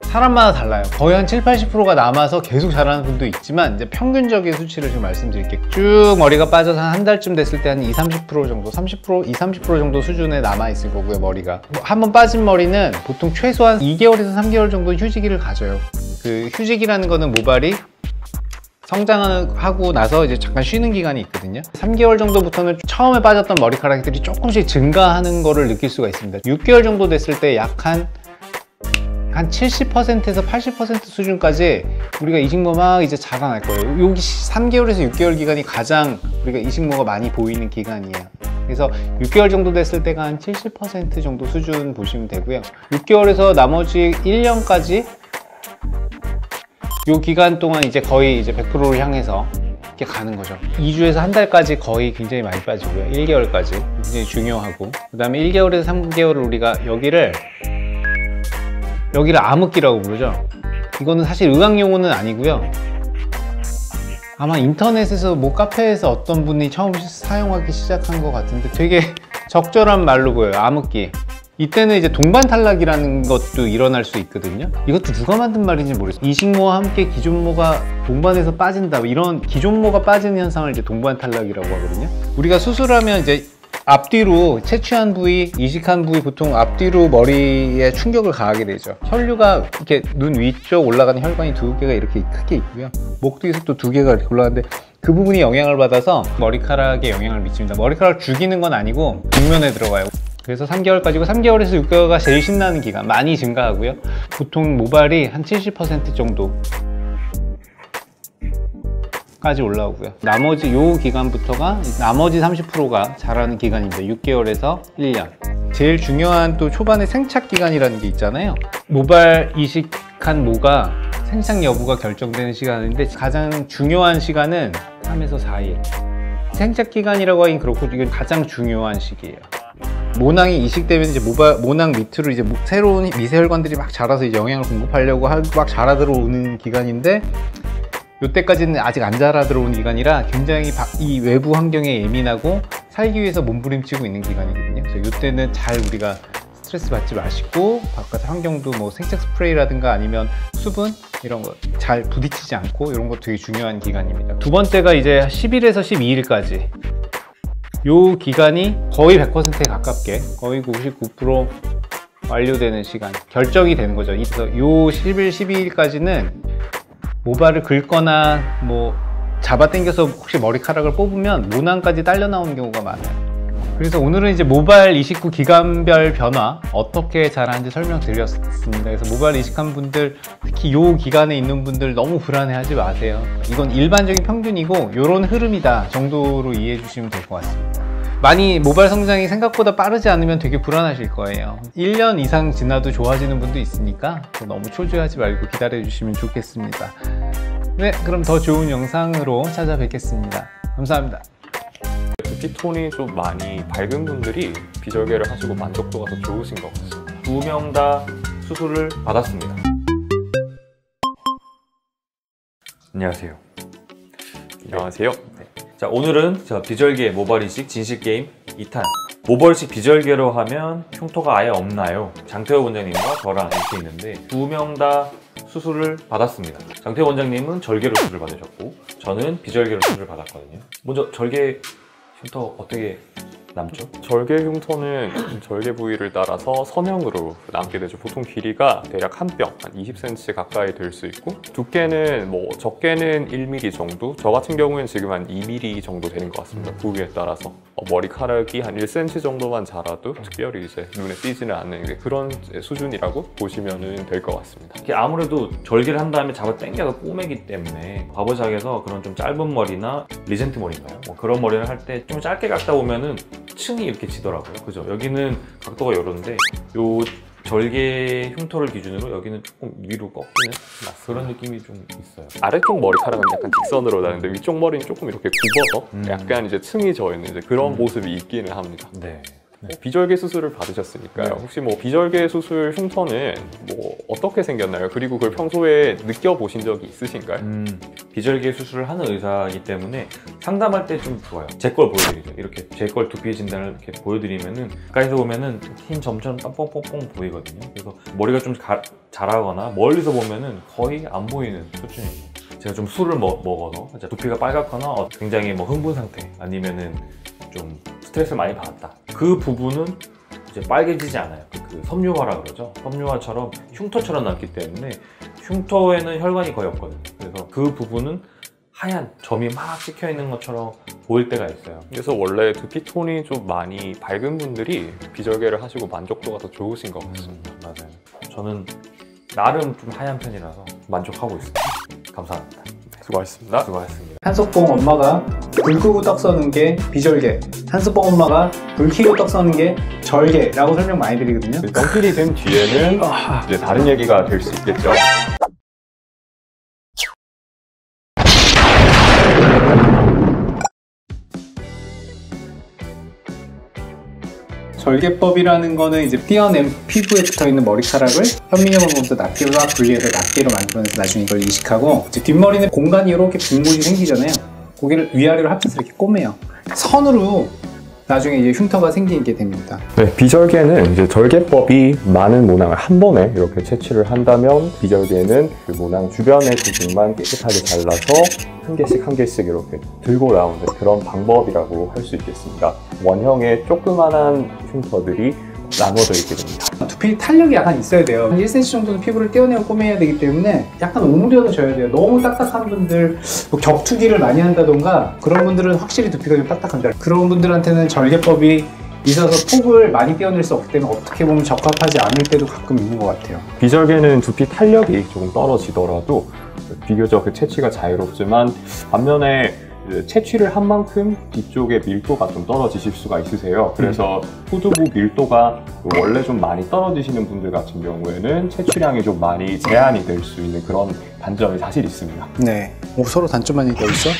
사람마다 달라요. 거의 한 7, 80%가 남아서 계속 자라는 분도 있지만 이제 평균적인 수치를 좀 말씀드릴게요. 쭉 머리가 빠져서 한 달쯤 됐을 때 한 2, 30% 정도, 30% 정도 수준에 남아있을 거고요, 머리가. 한번 빠진 머리는 보통 최소한 2개월에서 3개월 정도 휴지기를 가져요. 그 휴지기라는 거는 모발이 성장하고 나서 이제 잠깐 쉬는 기간이 있거든요. 3개월 정도부터는 처음에 빠졌던 머리카락들이 조금씩 증가하는 거를 느낄 수가 있습니다. 6개월 정도 됐을 때 약 한 70%에서 80% 수준까지 우리가 이식모 막 이제 자라날 거예요. 여기 3개월에서 6개월 기간이 가장 우리가 이식모가 많이 보이는 기간이에요. 그래서 6개월 정도 됐을 때가 한 70% 정도 수준 보시면 되고요. 6개월에서 나머지 1년까지 이 기간 동안 이제 거의 이제 100%를 향해서 이렇게 가는 거죠. 2주에서 한 달까지 거의 굉장히 많이 빠지고요. 1개월까지 굉장히 중요하고, 그 다음에 1개월에서 3개월을 우리가 여기를 여기를 암흑기라고 부르죠. 이거는 사실 의학 용어는 아니고요. 아마 인터넷에서 뭐 카페에서 어떤 분이 처음 사용하기 시작한 것 같은데 되게 적절한 말로 보여요. 암흑기. 이때는 이제 동반 탈락이라는 것도 일어날 수 있거든요. 이것도 누가 만든 말인지 모르겠어요. 이식모와 함께 기존모가 동반해서 빠진다, 이런 기존모가 빠지는 현상을 이제 동반 탈락이라고 하거든요. 우리가 수술하면 이제 앞뒤로 채취한 부위, 이식한 부위, 보통 앞뒤로 머리에 충격을 가하게 되죠. 혈류가 이렇게 눈 위쪽 올라가는 혈관이 두 개가 이렇게 크게 있고요, 목 뒤에서 또 두 개가 이렇게 올라가는데 그 부분이 영향을 받아서 머리카락에 영향을 미칩니다. 머리카락을 죽이는 건 아니고 뒷면에 들어가요. 그래서 3개월까지고 3개월에서 6개월가 제일 신나는 기간, 많이 증가하고요. 보통 모발이 한 70% 정도까지 올라오고요. 나머지 요 기간부터가 나머지 30%가 자라는 기간입니다. 6개월에서 1년. 제일 중요한 또 초반에 생착 기간이라는 게 있잖아요. 모발 이식한 모가 생착 여부가 결정되는 시간인데 가장 중요한 시간은 3에서 4일. 생착 기간이라고 하긴 그렇고 이건 가장 중요한 시기예요. 모낭이 이식되면 이제 모낭 밑으로 이제 새로운 미세혈관들이 막 자라서 이제 영양을 공급하려고 막 자라 들어오는 기간인데, 이때까지는 아직 안 자라 들어오는 기간이라 굉장히 이 외부 환경에 예민하고 살기 위해서 몸부림치고 있는 기간이거든요. 그래서 이때는 잘 우리가 스트레스 받지 마시고 바깥 환경도 뭐 생착 스프레이라든가 아니면 수분 이런 거 잘 부딪히지 않고, 이런 거 되게 중요한 기간입니다. 두 번째가 이제 10일에서 12일까지. 요 기간이 거의 100%에 가깝게 거의 99% 완료되는 시간, 결정이 되는 거죠. 그래서 요 10일, 12일까지는 모발을 긁거나 뭐 잡아당겨서 혹시 머리카락을 뽑으면 모낭까지 딸려 나오는 경우가 많아요. 그래서 오늘은 이제 모발 이식 후 기간별 변화 어떻게 자라는지 설명드렸습니다. 그래서 모발 이식한 분들, 특히 요 기간에 있는 분들 너무 불안해하지 마세요. 이건 일반적인 평균이고 요런 흐름이다 정도로 이해해 주시면 될 것 같습니다. 많이 모발 성장이 생각보다 빠르지 않으면 되게 불안하실 거예요. 1년 이상 지나도 좋아지는 분도 있으니까 너무 초조해하지 말고 기다려 주시면 좋겠습니다. 네, 그럼 더 좋은 영상으로 찾아뵙겠습니다. 감사합니다. 두피톤이 좀 많이 밝은 분들이 비절개를 하시고 만족도가 더 좋으신 것 같습니다. 2명 다 수술을 받았습니다. 안녕하세요. 안녕하세요. 네. 자, 오늘은 제가 비절개 모발 이식 진실 게임 2탄, 모발 이식 비절개로 하면 흉터가 아예 없나요? 장태호 원장님과 저랑 이렇게 있는데 2명 다 수술을 받았습니다. 장태호 원장님은 절개로 수술을 받으셨고 저는 비절개로 수술을 받았거든요. 먼저 절개 흉터 어떻게 남죠? 절개 흉터는 절개 부위를 따라서 선형으로 남게 되죠. 보통 길이가 대략 한 뼘, 한 20cm 가까이 될 수 있고, 두께는 뭐 적게는 1mm 정도, 저 같은 경우에는 지금 한 2mm 정도 되는 것 같습니다. 부위에 따라서 머리카락이 한 1cm 정도만 자라도 특별히 이제 눈에 띄지는 않는 그런 수준이라고 보시면 될 것 같습니다. 이게 아무래도 절개를 한 다음에 잡아 당겨서 꼬매기 때문에 바보작에서 그런 좀 짧은 머리나 리젠트 머리인가요? 뭐 그런 머리를 할 때 좀 짧게 깎다 보면은 층이 이렇게 지더라고요. 그죠? 여기는 각도가 요런데 요 절개 흉터를 기준으로 여기는 조금 위로 꺾이는 그런 느낌이 좀 있어요. 아래쪽 머리카락은 약간 직선으로 나는데 위쪽 머리는 조금 이렇게 굽어서 약간 이제 층이 져 있는 이제 그런 모습이 있기는 합니다. 네. 네. 비절개 수술을 받으셨으니까요. 네. 혹시 뭐 비절개 수술 흉터는 뭐 어떻게 생겼나요? 그리고 그걸 평소에 느껴보신 적이 있으신가요? 비절개 수술을 하는 의사이기 때문에 상담할 때 좀 좋아요. 제 걸 보여드리죠. 이렇게 제 걸 두피 진단을 이렇게 보여드리면은 가까이서 보면은 흰 점처럼 뻥뻥뻥 보이거든요. 그래서 머리가 좀 자라거나 멀리서 보면은 거의 안 보이는 수준입니다. 제가 좀 술을 먹어서 두피가 빨갛거나 굉장히 뭐 흥분 상태, 아니면은 좀 스트레스를 많이 받았다, 그 부분은 이제 빨개지지 않아요. 그 섬유화라 그러죠. 섬유화처럼 흉터처럼 남기 때문에, 흉터에는 혈관이 거의 없거든요. 그래서 그 부분은 하얀 점이 막 찍혀있는 것처럼 보일 때가 있어요. 그래서 원래 두피톤이 좀 많이 밝은 분들이 비절개를 하시고 만족도가 더 좋으신 것 같습니다. 맞아요. 저는 나름 좀 하얀 편이라서 만족하고 있습니다. 감사합니다. 수고하셨습니다. 수고하셨습니다. 한석봉 엄마가 불 끄고 떡 써는 게 비절개, 한석봉 엄마가 불 켜고 떡 써는 게 절개라고 설명 많이 드리거든요. 떡길이 된 뒤에는 이제 다른 얘기가 될 수 있겠죠. 절개법이라는 거는 이제 떼어낸 피부에 붙어있는 머리카락을 현미경을 보면서 낱개로 딱 분리해서 낱개로 만들어내서 나중에 이걸 이식하고, 이제 뒷머리는 공간이 이렇게 빈곤이 생기잖아요. 고개를 위아래로 합쳐서 이렇게 꼬매요. 선으로 나중에 이제 흉터가 생기게 됩니다. 네, 비절개는 이제 절개법이 많은 모낭을 한 번에 이렇게 채취를 한다면, 비절개는 그 모낭 주변의 부분만 깨끗하게 잘라서 한 개씩 한 개씩 이렇게 들고 나오는 그런 방법이라고 할 수 있겠습니다. 원형의 조그만한 흉터들이 나눠져 있게 됩니다. 두피 탄력이 약간 있어야 돼요. 한 1cm 정도는 피부를 떼어내고 꼬매야 되기 때문에 약간 오므려도 져야 돼요. 너무 딱딱한 분들, 뭐 격투기를 많이 한다던가 그런 분들은 확실히 두피가 좀 딱딱합니다. 그런 분들한테는 절개법이 있어서 폭을 많이 떼어낼 수 없기 때문에 어떻게 보면 적합하지 않을 때도 가끔 있는 것 같아요. 비절개는 두피 탄력이 조금 떨어지더라도 비교적 그 채취가 자유롭지만, 반면에 채취를 한 만큼 뒤쪽에 밀도가 좀 떨어지실 수가 있으세요. 그래서 후두부 밀도가 원래 좀 많이 떨어지시는 분들 같은 경우에는 채취량이 좀 많이 제한이 될 수 있는 그런 단점이 사실 있습니다. 네. 오, 서로 단점만 얘기하고 있어?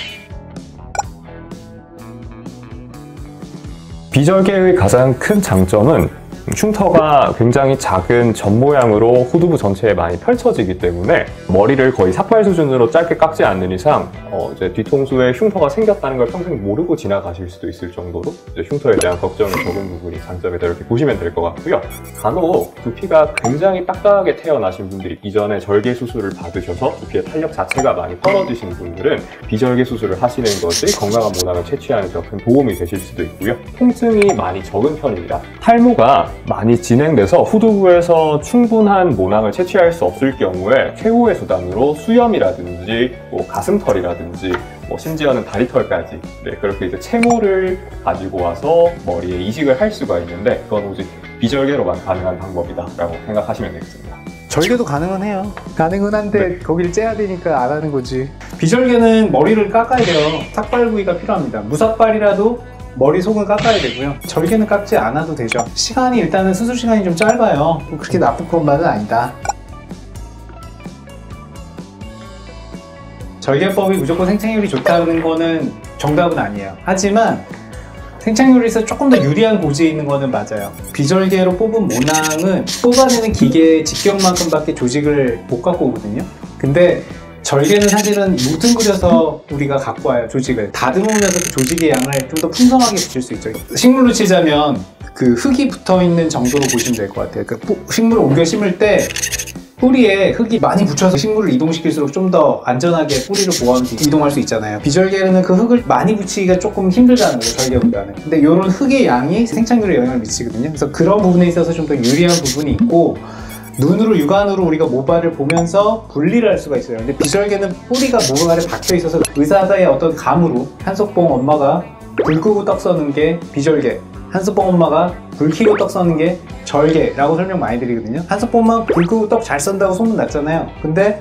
비절개의 가장 큰 장점은 흉터가 굉장히 작은 점 모양으로 후두부 전체에 많이 펼쳐지기 때문에, 머리를 거의 삭발 수준으로 짧게 깎지 않는 이상 이제 뒤통수에 흉터가 생겼다는 걸 평생 모르고 지나가실 수도 있을 정도로 이제 흉터에 대한 걱정이 적은 부분이 장점이다, 이렇게 보시면 될 것 같고요. 간혹 두피가 굉장히 딱딱하게 태어나신 분들이 이전에 절개 수술을 받으셔서 두피의 탄력 자체가 많이 떨어지신 분들은 비절개 수술을 하시는 것이 건강한 모낭을 채취하는 데 큰 도움이 되실 수도 있고요. 통증이 많이 적은 편입니다. 탈모가 많이 진행돼서 후두부에서 충분한 모낭을 채취할 수 없을 경우에 최후의 수단으로 수염이라든지 뭐 가슴털이라든지 뭐 심지어는 다리털까지, 네, 그렇게 이제 채모를 가지고 와서 머리에 이식을 할 수가 있는데, 그건 오직 비절개로만 가능한 방법이다 라고 생각하시면 되겠습니다. 절개도 가능은 해요. 가능은 한데 네. 거기를 째야 되니까 안 하는 거지. 비절개는 머리를 깎아야 돼요. 삭발 부위가 필요합니다. 무삭발이라도 머리속은 깎아야 되고요. 절개는 깎지 않아도 되죠. 시간이 일단은 수술 시간이 좀 짧아요. 그렇게 나쁜 것만은 아니다. 절개법이 무조건 생착률이 좋다는 거는 정답은 아니에요. 하지만 생착률에서 조금 더 유리한 고지에 있는 거는 맞아요. 비절개로 뽑은 모낭은 뽑아내는 기계의 직경만큼밖에 조직을 못 갖고 오거든요. 근데 절개는 사실은 뭉뚱그려서 우리가 갖고 와요. 조직을 다듬으면서 그 조직의 양을 좀 더 풍성하게 붙일 수 있죠. 식물로 치자면 그 흙이 붙어있는 정도로 보시면 될 것 같아요. 그러니까 식물을 옮겨 심을 때 뿌리에 흙이 많이 붙여서 식물을 이동시킬수록 좀 더 안전하게 뿌리를 보호하면서 이동할 수 있잖아요. 비절개는 그 흙을 많이 붙이기가 조금 힘들다는 거예요, 절개보다는. 근데 이런 흙의 양이 생착률에 영향을 미치거든요. 그래서 그런 부분에 있어서 좀 더 유리한 부분이 있고, 눈으로 육안으로 우리가 모발을 보면서 분리를 할 수가 있어요. 근데 비절개는 뿌리가 모발에 박혀 있어서 의사의 어떤 감으로 한솥봉 엄마가 불 끄고 떡 써는 게 비절개, 한솥봉 엄마가 불 켜고 떡 써는 게 절개라고 설명 많이 드리거든요. 한솥봉 엄마 불 끄고 떡 잘 썬다고 소문났잖아요. 근데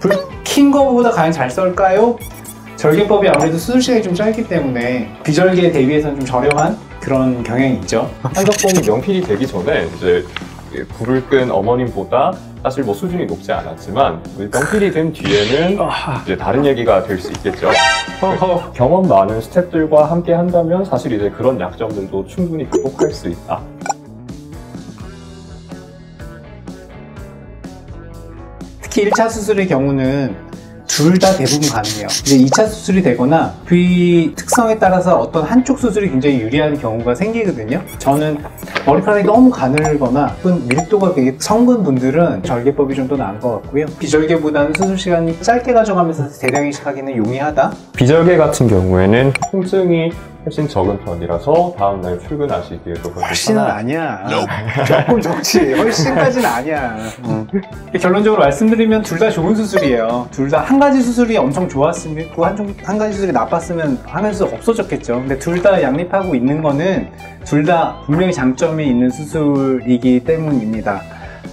불 킨 거보다 과연 잘 썰까요? 절개법이 아무래도 수술 시간이 좀 짧기 때문에 비절개에 대비해서는 좀 저렴한 그런 경향이 있죠. 한솥봉이 명필이 되기 전에 이제 불을 끈 어머님보다 사실 뭐 수준이 높지 않았지만, 명필이 된 뒤에는 이제 다른 얘기가 될 수 있겠죠. 경험 많은 스태프들과 함께 한다면 사실 이제 그런 약점들도 충분히 극복할 수 있다. 특히 1차 수술의 경우는 둘 다 대부분 가능해요. 이제 2차 수술이 되거나 귀 특성에 따라서 어떤 한쪽 수술이 굉장히 유리한 경우가 생기거든요. 저는 머리카락이 너무 가늘거나 혹은 밀도가 되게 성근 분들은 절개법이 좀 더 나은 것 같고요. 비절개보다는 수술 시간이 짧게 가져가면서 대량 이식하기는 용이하다. 비절개 같은 경우에는 통증이 훨씬 적은 편이라서 다음날 출근하시기에도 훨씬은 아니야. 조금 적지. 훨씬까지는 아니야. 결론적으로 말씀드리면 둘 다 좋은 수술이에요. 둘 다 한 가지 수술이 엄청 좋았으면 있고, 한 가지 수술이 나빴으면 한 가지 수술 없어졌겠죠. 근데 둘 다 양립하고 있는 거는 둘 다 분명히 장점이 있는 수술이기 때문입니다.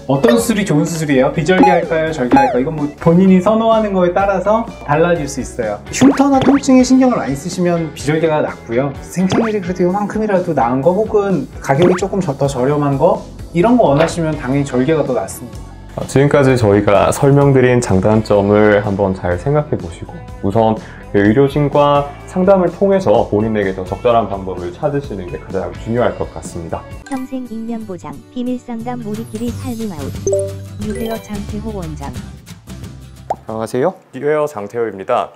어떤 수술이 좋은 수술이에요? 비절개 할까요? 절개 할까요? 이건 뭐 본인이 선호하는 거에 따라서 달라질 수 있어요. 흉터나 통증에 신경을 많이 쓰시면 비절개가 낫고요. 생착률이 그래도 이만큼이라도 나은 거, 혹은 가격이 조금 더 저렴한 거, 이런 거 원하시면 당연히 절개가 더 낫습니다. 지금까지 저희가 설명드린 장단점을 한번 잘 생각해 보시고, 우선 의료진과 상담을 통해서 본인에게 더 적절한 방법을 찾으시는 게 가장 중요할 것 같습니다. 평생 익명보장, 비밀상담 우리끼리 타임아웃. 뉴헤어 장태호 원장. 안녕하세요. 뉴헤어 장태호입니다.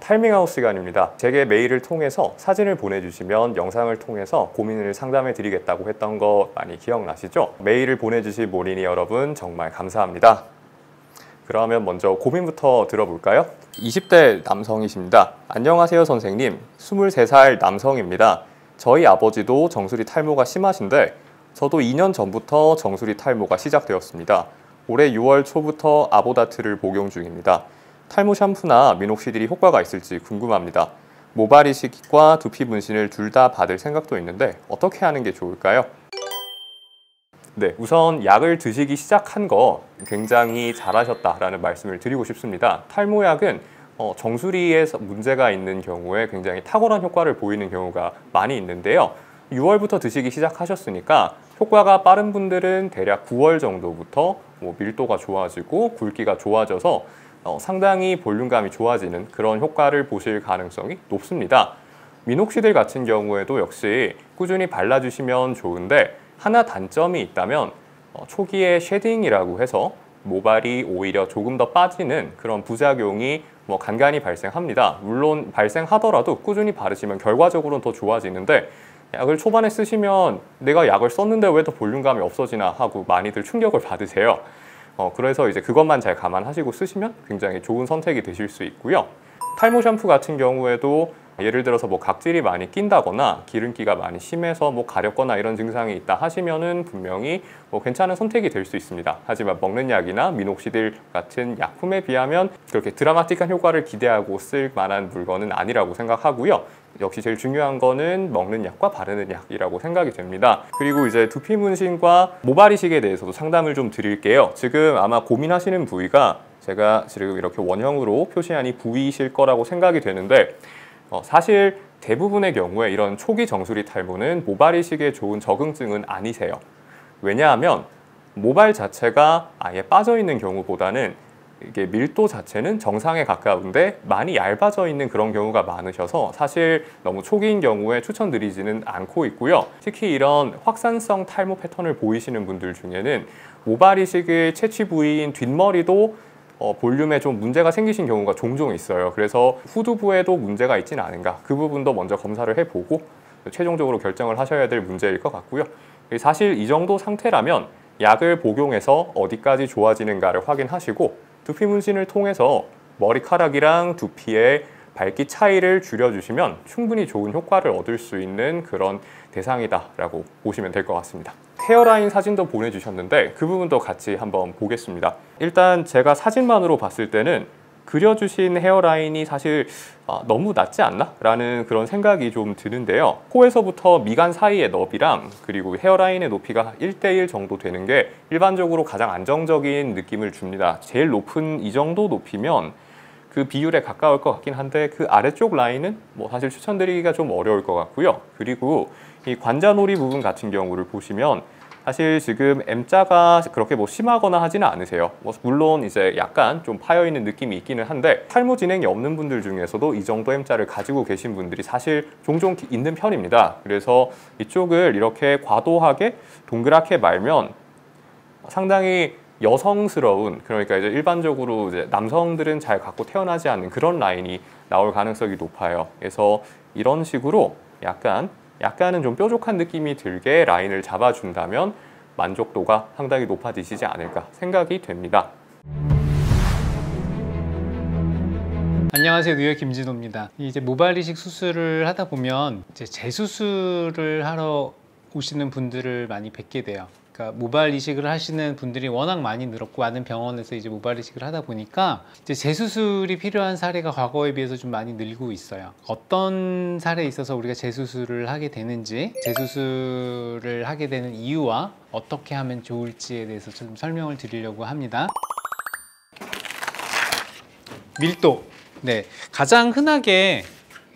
타이밍아웃 시간입니다. 제게 메일을 통해서 사진을 보내주시면 영상을 통해서 고민을 상담해 드리겠다고 했던 거 많이 기억나시죠? 메일을 보내주신 모린이 여러분 정말 감사합니다. 그러면 먼저 고민부터 들어볼까요? 20대 남성이십니다. 안녕하세요 선생님. 23살 남성입니다. 저희 아버지도 정수리 탈모가 심하신데 저도 2년 전부터 정수리 탈모가 시작되었습니다. 올해 6월 초부터 아보다트를 복용 중입니다. 탈모 샴푸나 미녹시딜이 효과가 있을지 궁금합니다. 모발 이식과 두피 문신을 둘 다 받을 생각도 있는데 어떻게 하는 게 좋을까요? 네, 우선 약을 드시기 시작한 거 굉장히 잘하셨다라는 말씀을 드리고 싶습니다. 탈모약은 정수리에 문제가 있는 경우에 굉장히 탁월한 효과를 보이는 경우가 많이 있는데요. 6월부터 드시기 시작하셨으니까 효과가 빠른 분들은 대략 9월 정도부터 밀도가 좋아지고 굵기가 좋아져서 상당히 볼륨감이 좋아지는 그런 효과를 보실 가능성이 높습니다. 미녹시딜 같은 경우에도 역시 꾸준히 발라주시면 좋은데 하나 단점이 있다면 초기에 쉐딩이라고 해서 모발이 오히려 조금 더 빠지는 그런 부작용이 간간히 발생합니다. 물론 발생하더라도 꾸준히 바르시면 결과적으로는 더 좋아지는데 약을 초반에 쓰시면 내가 약을 썼는데 왜 더 볼륨감이 없어지나 하고 많이들 충격을 받으세요. 그래서 이제 그것만 잘 감안하시고 쓰시면 굉장히 좋은 선택이 되실 수 있고요. 탈모 샴푸 같은 경우에도 예를 들어서 각질이 많이 낀다거나 기름기가 많이 심해서 가렵거나 이런 증상이 있다 하시면은 분명히 괜찮은 선택이 될 수 있습니다. 하지만 먹는 약이나 미녹시딜 같은 약품에 비하면 그렇게 드라마틱한 효과를 기대하고 쓸 만한 물건은 아니라고 생각하고요. 역시 제일 중요한 거는 먹는 약과 바르는 약이라고 생각이 됩니다. 그리고 이제 두피 문신과 모발 이식에 대해서도 상담을 좀 드릴게요. 지금 아마 고민하시는 부위가 제가 지금 이렇게 원형으로 표시한 이 부위이실 거라고 생각이 되는데 사실 대부분의 경우에 이런 초기 정수리 탈모는 모발 이식에 좋은 적응증은 아니세요. 왜냐하면 모발 자체가 아예 빠져있는 경우보다는 이게 밀도 자체는 정상에 가까운데 많이 얇아져 있는 그런 경우가 많으셔서 사실 너무 초기인 경우에 추천드리지는 않고 있고요. 특히 이런 확산성 탈모 패턴을 보이시는 분들 중에는 모발 이식의 채취 부위인 뒷머리도 볼륨에 좀 문제가 생기신 경우가 종종 있어요. 그래서 후두부에도 문제가 있지는 않은가 그 부분도 먼저 검사를 해보고 최종적으로 결정을 하셔야 될 문제일 것 같고요. 사실 이 정도 상태라면 약을 복용해서 어디까지 좋아지는가를 확인하시고 두피 문신을 통해서 머리카락이랑 두피의 밝기 차이를 줄여주시면 충분히 좋은 효과를 얻을 수 있는 그런 대상이다라고 보시면 될 것 같습니다. 헤어라인 사진도 보내주셨는데 그 부분도 같이 한번 보겠습니다. 일단 제가 사진만으로 봤을 때는 그려주신 헤어라인이 사실 너무 낮지 않나? 라는 그런 생각이 좀 드는데요. 코에서부터 미간 사이의 너비랑 그리고 헤어라인의 높이가 1:1 정도 되는 게 일반적으로 가장 안정적인 느낌을 줍니다. 제일 높은 이 정도 높이면 그 비율에 가까울 것 같긴 한데 그 아래쪽 라인은 사실 추천드리기가 좀 어려울 것 같고요. 그리고 이 관자놀이 부분 같은 경우를 보시면 사실 지금 M자가 그렇게 심하거나 하지는 않으세요. 물론 이제 약간 좀 파여있는 느낌이 있기는 한데 탈모 진행이 없는 분들 중에서도 이 정도 M자를 가지고 계신 분들이 사실 종종 있는 편입니다. 그래서 이쪽을 이렇게 과도하게 동그랗게 말면 상당히 여성스러운, 그러니까 이제 일반적으로 이제 남성들은 잘 갖고 태어나지 않는 그런 라인이 나올 가능성이 높아요. 그래서 이런 식으로 약간은 좀 뾰족한 느낌이 들게 라인을 잡아준다면 만족도가 상당히 높아지시지 않을까 생각이 됩니다. 안녕하세요. 뉴헤어 김진호입니다. 이제 모발 이식 수술을 하다 보면 이제 재수술을 하러 오시는 분들을 많이 뵙게 돼요. 그러니까 모발 이식을 하시는 분들이 워낙 많이 늘었고 많은 병원에서 이제 모발 이식을 하다 보니까 이제 재수술이 필요한 사례가 과거에 비해서 좀 많이 늘고 있어요. 어떤 사례에 있어서 우리가 재수술을 하게 되는지, 재수술을 하게 되는 이유와 어떻게 하면 좋을지에 대해서 좀 설명을 드리려고 합니다. 밀도. 네, 가장 흔하게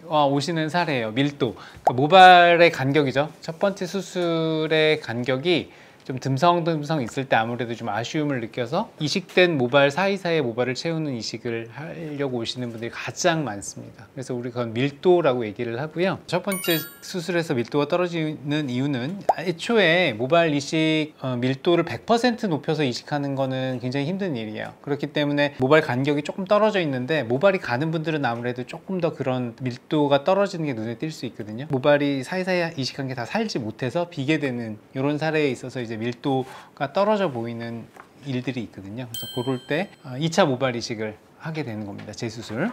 오시는 사례예요. 밀도. 그러니까 모발의 간격이죠. 첫 번째 수술의 간격이 좀 듬성듬성 있을 때 아무래도 좀 아쉬움을 느껴서 이식된 모발 사이사이에 모발을 채우는 이식을 하려고 오시는 분들이 가장 많습니다. 그래서 우리 그건 밀도라고 얘기를 하고요. 첫 번째 수술에서 밀도가 떨어지는 이유는 애초에 모발 이식 밀도를 100% 높여서 이식하는 거는 굉장히 힘든 일이에요. 그렇기 때문에 모발 간격이 조금 떨어져 있는데 모발이 가는 분들은 아무래도 조금 더 그런 밀도가 떨어지는 게 눈에 띌 수 있거든요. 모발이 사이사이 이식한 게 다 살지 못해서 비게 되는 이런 사례에 있어서 이제 밀도가 떨어져 보이는 일들이 있거든요. 그래서 그럴 때 2차 모발 이식을 하게 되는 겁니다. 재수술.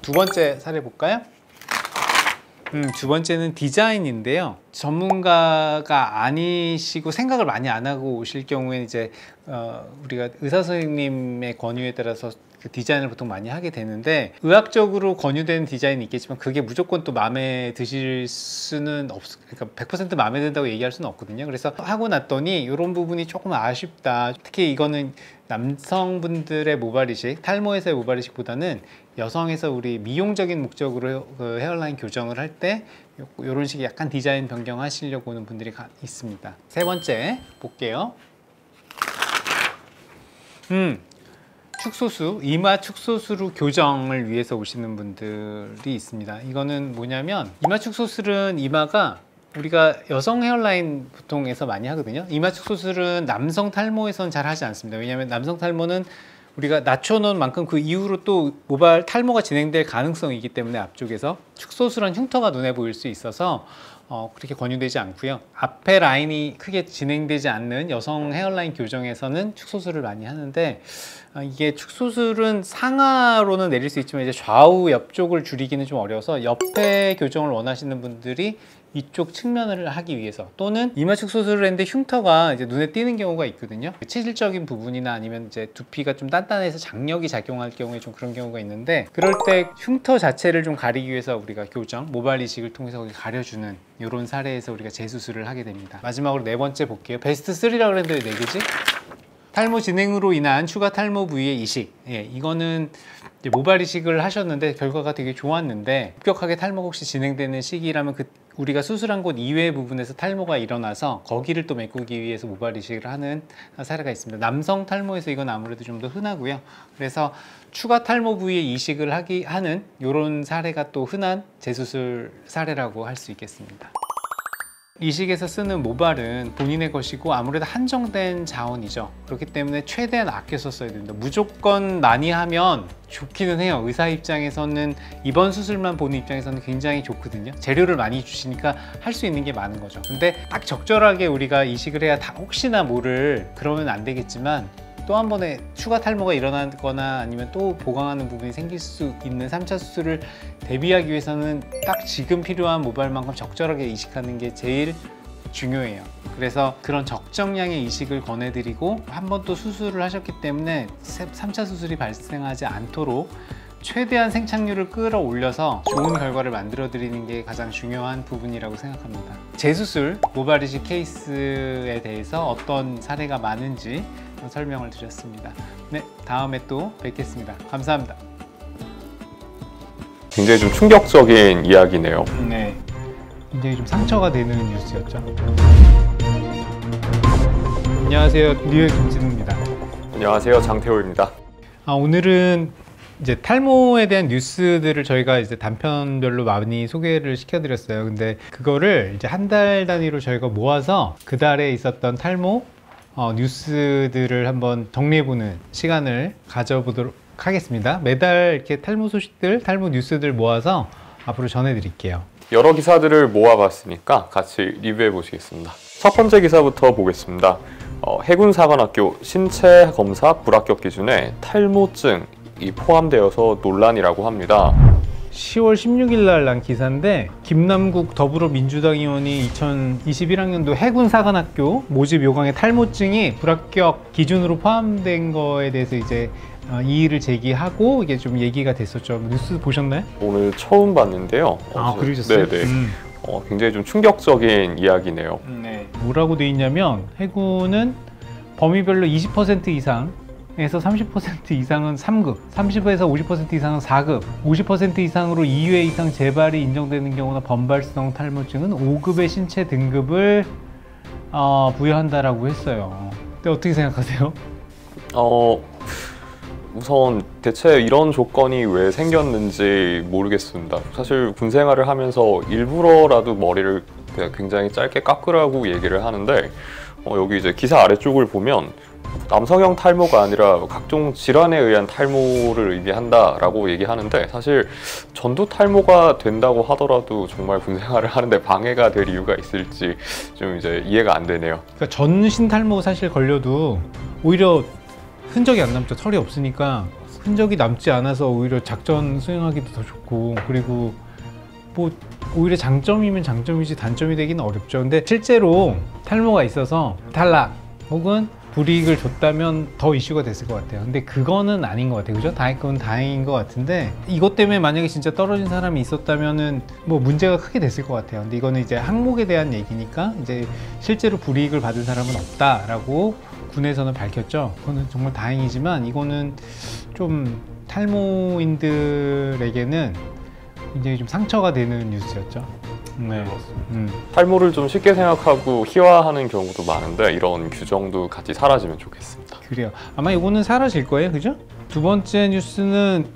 두 번째 사례 볼까요? 두 번째는 디자인인데요. 전문가가 아니시고 생각을 많이 안 하고 오실 경우에는 이제 우리가 의사 선생님의 권유에 따라서 그 디자인을 보통 많이 하게 되는데, 의학적으로 권유되는 디자인이 있겠지만 그게 무조건 또 마음에 드실 수는 그러니까 100% 마음에 든다고 얘기할 수는 없거든요. 그래서 하고 났더니 이런 부분이 조금 아쉽다. 특히 이거는 남성분들의 모발 이식, 탈모에서의 모발 이식보다는 여성에서 우리 미용적인 목적으로 그 헤어라인 교정을 할 때 이런 식의 약간 디자인 변경하시려고 오는 분들이 있습니다. 세 번째 볼게요. 축소수, 이마 축소수로 교정을 위해서 오시는 분들이 있습니다. 이거는 뭐냐면, 이마 축소술은 이마가 우리가 여성 헤어라인 보통에서 많이 하거든요. 이마 축소술은 남성 탈모에서는 잘 하지 않습니다. 왜냐하면 남성 탈모는 우리가 낮춰놓은 만큼 그 이후로 또 모발 탈모가 진행될 가능성이 있기 때문에 앞쪽에서 축소술은 흉터가 눈에 보일 수 있어서 그렇게 권유되지 않고요. 앞에 라인이 크게 진행되지 않는 여성 헤어라인 교정에서는 축소술을 많이 하는데, 이게 축소술은 상하로는 내릴 수 있지만 이제 좌우 옆쪽을 줄이기는 좀 어려워서 옆에 교정을 원하시는 분들이 이쪽 측면을 하기 위해서, 또는 이마 축소술을 했는데 흉터가 이제 눈에 띄는 경우가 있거든요. 체질적인 부분이나 아니면 이제 두피가 좀 단단해서 장력이 작용할 경우에 좀 그런 경우가 있는데, 그럴 때 흉터 자체를 좀 가리기 위해서 우리가 교정, 모발 이식을 통해서 가려주는 이런 사례에서 우리가 재수술을 하게 됩니다. 마지막으로 네 번째 볼게요. 베스트 3라고 그랬는데 네 개지? 탈모 진행으로 인한 추가 탈모 부위의 이식. 예, 이거는 이제 모발 이식을 하셨는데 결과가 되게 좋았는데, 급격하게 탈모가 혹시 진행되는 시기라면 그 우리가 수술한 곳 이외의 부분에서 탈모가 일어나서 거기를 또 메꾸기 위해서 모발 이식을 하는 사례가 있습니다. 남성 탈모에서 이건 아무래도 좀 더 흔하고요. 그래서 추가 탈모 부위의 이식을 하는 이런 사례가 또 흔한 재수술 사례라고 할 수 있겠습니다. 이식에서 쓰는 모발은 본인의 것이고 아무래도 한정된 자원이죠. 그렇기 때문에 최대한 아껴서 써야 됩니다. 무조건 많이 하면 좋기는 해요. 의사 입장에서는, 이번 수술만 보는 입장에서는 굉장히 좋거든요. 재료를 많이 주시니까 할 수 있는 게 많은 거죠. 근데 딱 적절하게 우리가 이식을 해야 다 혹시나 모를, 그러면 안 되겠지만 또 한 번에 추가 탈모가 일어나거나 아니면 또 보강하는 부분이 생길 수 있는 3차 수술을 대비하기 위해서는 딱 지금 필요한 모발만큼 적절하게 이식하는 게 제일 중요해요. 그래서 그런 적정량의 이식을 권해드리고, 한 번 또 수술을 하셨기 때문에 3차 수술이 발생하지 않도록 최대한 생착률을 끌어올려서 좋은 결과를 만들어 드리는 게 가장 중요한 부분이라고 생각합니다. 재수술, 모발 이식 케이스에 대해서 어떤 사례가 많은지 설명을 드렸습니다. 네, 다음에 또 뵙겠습니다. 감사합니다. 굉장히 좀 충격적인 이야기네요. 네, 굉장히 좀 상처가 되는 뉴스였죠. 안녕하세요, 뉴헤어 김진우입니다. 안녕하세요, 장태호입니다. 오늘은 이제 탈모에 대한 뉴스들을 저희가 이제 단편별로 많이 소개를 시켜드렸어요. 근데 그거를 이제 한 달 단위로 저희가 모아서 그 달에 있었던 탈모 뉴스들을 한번 정리해보는 시간을 가져보도록 하겠습니다. 매달 이렇게 탈모 소식들, 탈모 뉴스들 모아서 앞으로 전해드릴게요. 여러 기사들을 모아봤으니까 같이 리뷰해 보시겠습니다. 첫 번째 기사부터 보겠습니다. 해군사관학교 신체 검사 불합격 기준에 탈모증이 포함되어서 논란이라고 합니다. 10월 16일 날 난 기사인데, 김남국 더불어민주당 의원이 2021학년도 해군사관학교 모집 요강의 탈모증이 불합격 기준으로 포함된 거에 대해서 이제 이의를 제기하고 이게 좀 얘기가 됐었죠. 뉴스 보셨나요? 오늘 처음 봤는데요. 아, 그러셨어요? 네네. 굉장히 좀 충격적인 이야기네요. 네. 뭐라고 돼 있냐면, 해군은 범위별로 20% 이상 에서 30% 이상은 3급, 30에서 50% 이상은 4급, 50% 이상으로 2회 이상 재발이 인정되는 경우나 번발성 탈모증은 5급의 신체 등급을 부여한다라고 했어요. 근데 어떻게 생각하세요? 우선 대체 이런 조건이 왜 생겼는지 모르겠습니다. 사실 군 생활을 하면서 일부러라도 머리를 굉장히 짧게 깎으라고 얘기를 하는데 여기 이제 기사 아래쪽을 보면 남성형 탈모가 아니라 각종 질환에 의한 탈모를 의미한다라고 얘기하는데 사실 전두 탈모가 된다고 하더라도 정말 군 생활을 하는데 방해가 될 이유가 있을지 좀 이제 이해가 안 되네요. 그러니까 전신 탈모 사실 걸려도 오히려 흔적이 안 남죠. 털이 없으니까 흔적이 남지 않아서 오히려 작전 수행하기도 더 좋고, 그리고 뭐 오히려 장점이면 장점이지 단점이 되기는 어렵죠. 근데 실제로 탈모가 있어서 탈락 혹은 불이익을 줬다면 더 이슈가 됐을 것 같아요. 근데 그거는 아닌 것 같아요. 그죠? 그건 다행인 것 같은데 이것 때문에 만약에 진짜 떨어진 사람이 있었다면은 뭐 문제가 크게 됐을 것 같아요. 근데 이거는 이제 항목에 대한 얘기니까 이제 실제로 불이익을 받은 사람은 없다라고 군에서는 밝혔죠. 그거는 정말 다행이지만 이거는 좀 탈모인들에게는 굉장히 좀 상처가 되는 뉴스였죠. 네, 맞습니다. 탈모를 좀 쉽게 생각하고 희화화하는 경우도 많은데 이런 규정도 같이 사라지면 좋겠습니다. 그래요. 아마 이거는 사라질 거예요, 그죠? 두 번째 뉴스는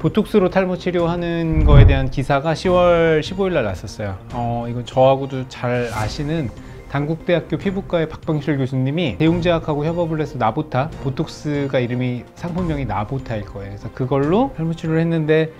보톡스로 탈모 치료하는 거에 대한 기사가 10월 15일 날 났었어요. 이건 저하고도 잘 아시는 단국대학교 피부과의 박병실 교수님이 대웅제약하고 협업을 해서 나보타, 보톡스가 이름이 상품명이 나보타일 거예요. 그래서 그걸로 탈모 치료를 했는데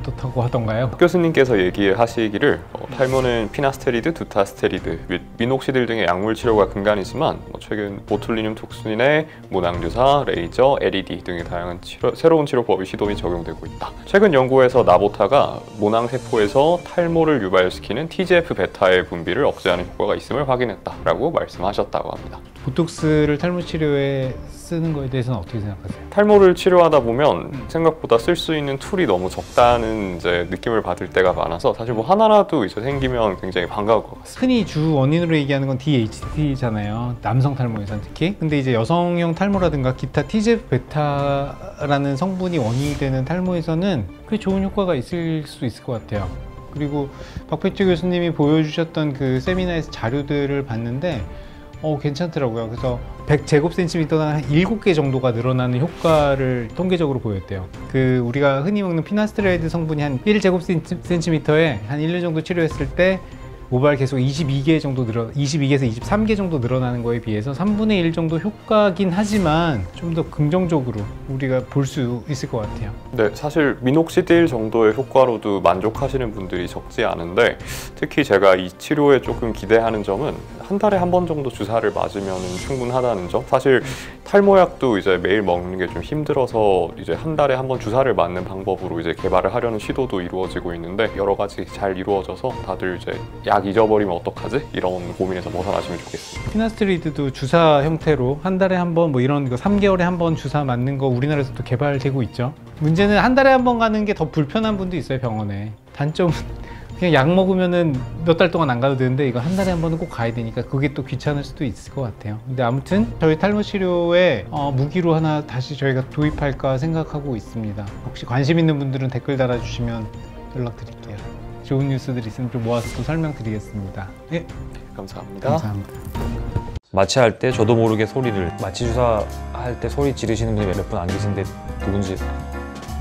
어떻다고 하던가요? 교수님께서 얘기하시기를 탈모는 피나스테리드, 두타스테리드 및 미녹시딜 등의 약물 치료가 근간이지만 최근 보툴리눔 톡신의 모낭유사, 레이저, LED 등의 다양한 새로운 치료법이 시도에 적용되고 있다. 최근 연구에서 나보타가 모낭세포에서 탈모를 유발시키는 TGF-베타의 분비를 억제하는 효과가 있음을 확인했다라고 말씀하셨다고 합니다. 보톡스를 탈모 치료에 쓰는 거에 대해서는 어떻게 생각하세요? 탈모를 치료하다 보면 생각보다 쓸 수 있는 툴이 너무 적다는 이제 느낌을 받을 때가 많아서 사실 뭐 하나라도 이제 생기면 굉장히 반가울 것 같습니다. 흔히 주 원인으로 얘기하는 건 DHT잖아요. 남성 탈모에선 특히. 근데 이제 여성형 탈모라든가 기타 TGF-베타라는 성분이 원인이 되는 탈모에서는 꽤 좋은 효과가 있을 수 있을 것 같아요. 그리고 박백주 교수님이 보여주셨던 그 세미나에서 자료들을 봤는데 괜찮더라고요. 그래서 100제곱센티미터당 한 7개 정도가 늘어나는 효과를 통계적으로 보였대요. 그 우리가 흔히 먹는 피나스트레이드 성분이 한 1제곱센티미터에 한 1년 정도 치료했을 때 모발 계속 22개 정도 22개에서 23개 정도 늘어나는 거에 비해서 3분의 1 정도 효과긴 하지만 좀 더 긍정적으로 우리가 볼 수 있을 것 같아요. 네, 사실 미녹시딜 정도의 효과로도 만족하시는 분들이 적지 않은데 특히 제가 이 치료에 조금 기대하는 점은 한 달에 한 번 정도 주사를 맞으면 충분하다는 점. 사실 탈모약도 이제 매일 먹는 게 좀 힘들어서 이제 한 달에 한 번 주사를 맞는 방법으로 이제 개발을 하려는 시도도 이루어지고 있는데 여러 가지 잘 이루어져서 다들 이제 약 잊어버리면 어떡하지? 이런 고민에서 벗어나시면 좋겠습니다. 피나스트리드도 주사 형태로 한 달에 한 번 뭐 이런 거 3개월에 한 번 주사 맞는 거 우리나라에서도 개발되고 있죠. 문제는 한 달에 한 번 가는 게 더 불편한 분도 있어요, 병원에. 단점은 그냥 약 먹으면은 몇 달 동안 안 가도 되는데 이거 한 달에 한 번은 꼭 가야 되니까 그게 또 귀찮을 수도 있을 것 같아요. 근데 아무튼 저희 탈모 치료에 무기로 하나 다시 저희가 도입할까 생각하고 있습니다. 혹시 관심 있는 분들은 댓글 달아주시면 연락드릴게요. 좋은 뉴스들 있으면 좀 모아서 또 설명드리겠습니다. 네, 감사합니다. 감사합니다. 마취할 때 저도 모르게 소리를 마취 주사 할 때 소리 지르시는 분이 몇 분 안 계신데 누군지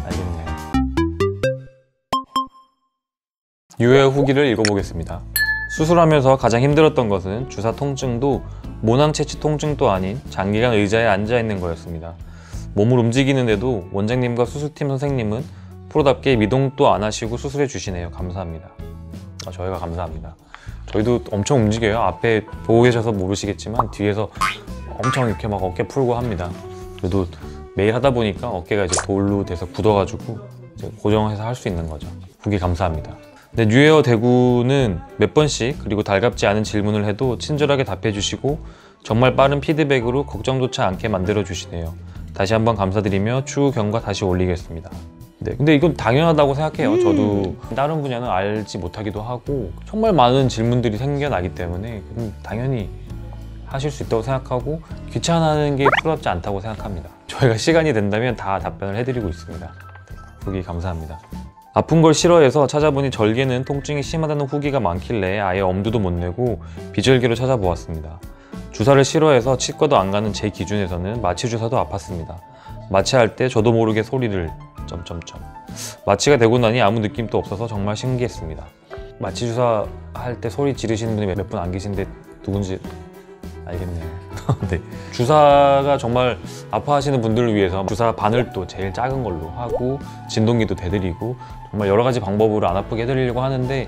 알겠네요. 뉴헤어 후기를 읽어보겠습니다. 수술하면서 가장 힘들었던 것은 주사 통증도 모낭 채취 통증도 아닌 장기간 의자에 앉아있는 거였습니다. 몸을 움직이는데도 원장님과 수술팀 선생님은 프로답게 미동도 안 하시고 수술해 주시네요. 감사합니다. 저희가 감사합니다. 저희도 엄청 움직여요. 앞에 보고 계셔서 모르시겠지만 뒤에서 엄청 이렇게 막 어깨 풀고 합니다. 그래도 매일 하다 보니까 어깨가 이제 돌로 돼서 굳어가지고 이제 고정해서 할 수 있는 거죠. 후기 감사합니다. 네, 뉴헤어 대구는 몇 번씩 그리고 달갑지 않은 질문을 해도 친절하게 답해주시고 정말 빠른 피드백으로 걱정조차 않게 만들어주시네요. 다시 한번 감사드리며 추후 경과 다시 올리겠습니다. 네, 근데 이건 당연하다고 생각해요. 저도 다른 분야는 알지 못하기도 하고 정말 많은 질문들이 생겨나기 때문에 당연히 하실 수 있다고 생각하고 귀찮아하는 게 부럽지 않다고 생각합니다. 저희가 시간이 된다면 다 답변을 해드리고 있습니다. 후기 감사합니다. 아픈 걸 싫어해서 찾아보니 절개는 통증이 심하다는 후기가 많길래 아예 엄두도 못 내고 비절개로 찾아보았습니다. 주사를 싫어해서 치과도 안 가는 제 기준에서는 마취주사도 아팠습니다. 마취할 때 저도 모르게 소리를... 마취가 되고 나니 아무 느낌도 없어서 정말 신기했습니다. 마취주사 할 때 소리 지르시는 분이 몇 분 안 계신데 누군지 알겠네요. 네. 주사가 정말 아파하시는 분들을 위해서 주사 바늘 또 제일 작은 걸로 하고 진동기도 대드리고 정말 여러 가지 방법으로 안 아프게 해드리려고 하는데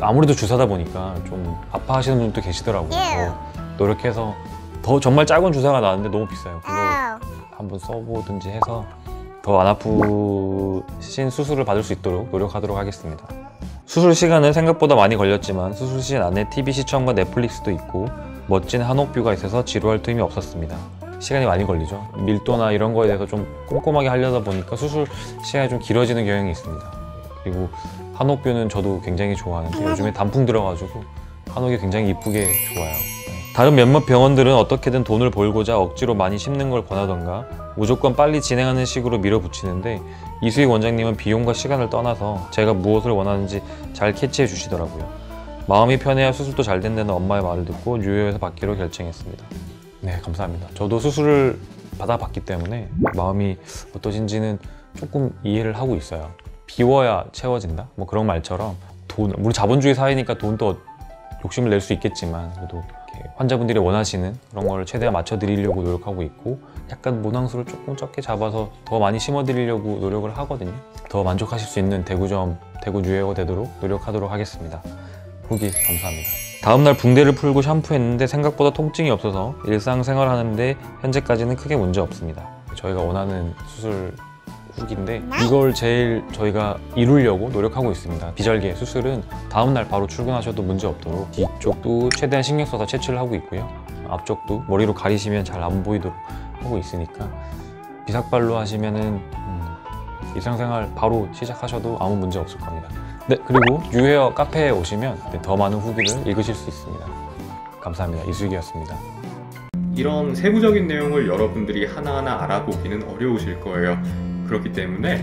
아무래도 주사다 보니까 좀 아파하시는 분도 계시더라고요. 노력해서 더 정말 작은 주사가 나왔는데 너무 비싸요. 그거 한번 써보든지 해서 더 안 아프신 수술을 받을 수 있도록 노력하도록 하겠습니다. 수술 시간은 생각보다 많이 걸렸지만 수술 시간 안에 TV 시청과 넷플릭스도 있고 멋진 한옥뷰가 있어서 지루할 틈이 없었습니다. 시간이 많이 걸리죠. 밀도나 이런 거에 대해서 좀 꼼꼼하게 하려다 보니까 수술 시간이 좀 길어지는 경향이 있습니다. 그리고 한옥뷰는 저도 굉장히 좋아하는데 요즘에 단풍 들어가지고 한옥이 굉장히 이쁘게 좋아요. 다른 몇몇 병원들은 어떻게든 돈을 벌고자 억지로 많이 심는 걸 권하던가 무조건 빨리 진행하는 식으로 밀어붙이는데 이수익 원장님은 비용과 시간을 떠나서 제가 무엇을 원하는지 잘 캐치해 주시더라고요. 마음이 편해야 수술도 잘 된다는 엄마의 말을 듣고 뉴헤어에서 받기로 결정했습니다. 네, 감사합니다. 저도 수술을 받아봤기 때문에 마음이 어떠신지는 조금 이해를 하고 있어요. 비워야 채워진다? 뭐 그런 말처럼 돈, 물론 자본주의 사회니까 돈도 욕심을 낼 수 있겠지만 그래도 환자분들이 원하시는 그런 걸 최대한 맞춰드리려고 노력하고 있고 약간 모낭수를 조금 적게 잡아서 더 많이 심어드리려고 노력을 하거든요. 더 만족하실 수 있는 대구 뉴헤어가 되도록 노력하도록 하겠습니다. 후기 감사합니다. 다음날 붕대를 풀고 샴푸했는데 생각보다 통증이 없어서 일상생활 하는데 현재까지는 크게 문제 없습니다. 저희가 원하는 수술 후기인데 이걸 제일 저희가 이루려고 노력하고 있습니다. 비절개 수술은 다음날 바로 출근하셔도 문제 없도록 뒤쪽도 최대한 신경 써서 채취를 하고 있고요. 앞쪽도 머리로 가리시면 잘 안 보이도록 하고 있으니까 비삭발로 하시면은 일상생활 바로 시작하셔도 아무 문제 없을 겁니다. 네, 그리고 뉴헤어 카페에 오시면 더 많은 후기를 읽으실 수 있습니다. 감사합니다. 이수익이었습니다. 이런 세부적인 내용을 여러분들이 하나하나 알아보기는 어려우실 거예요. 그렇기 때문에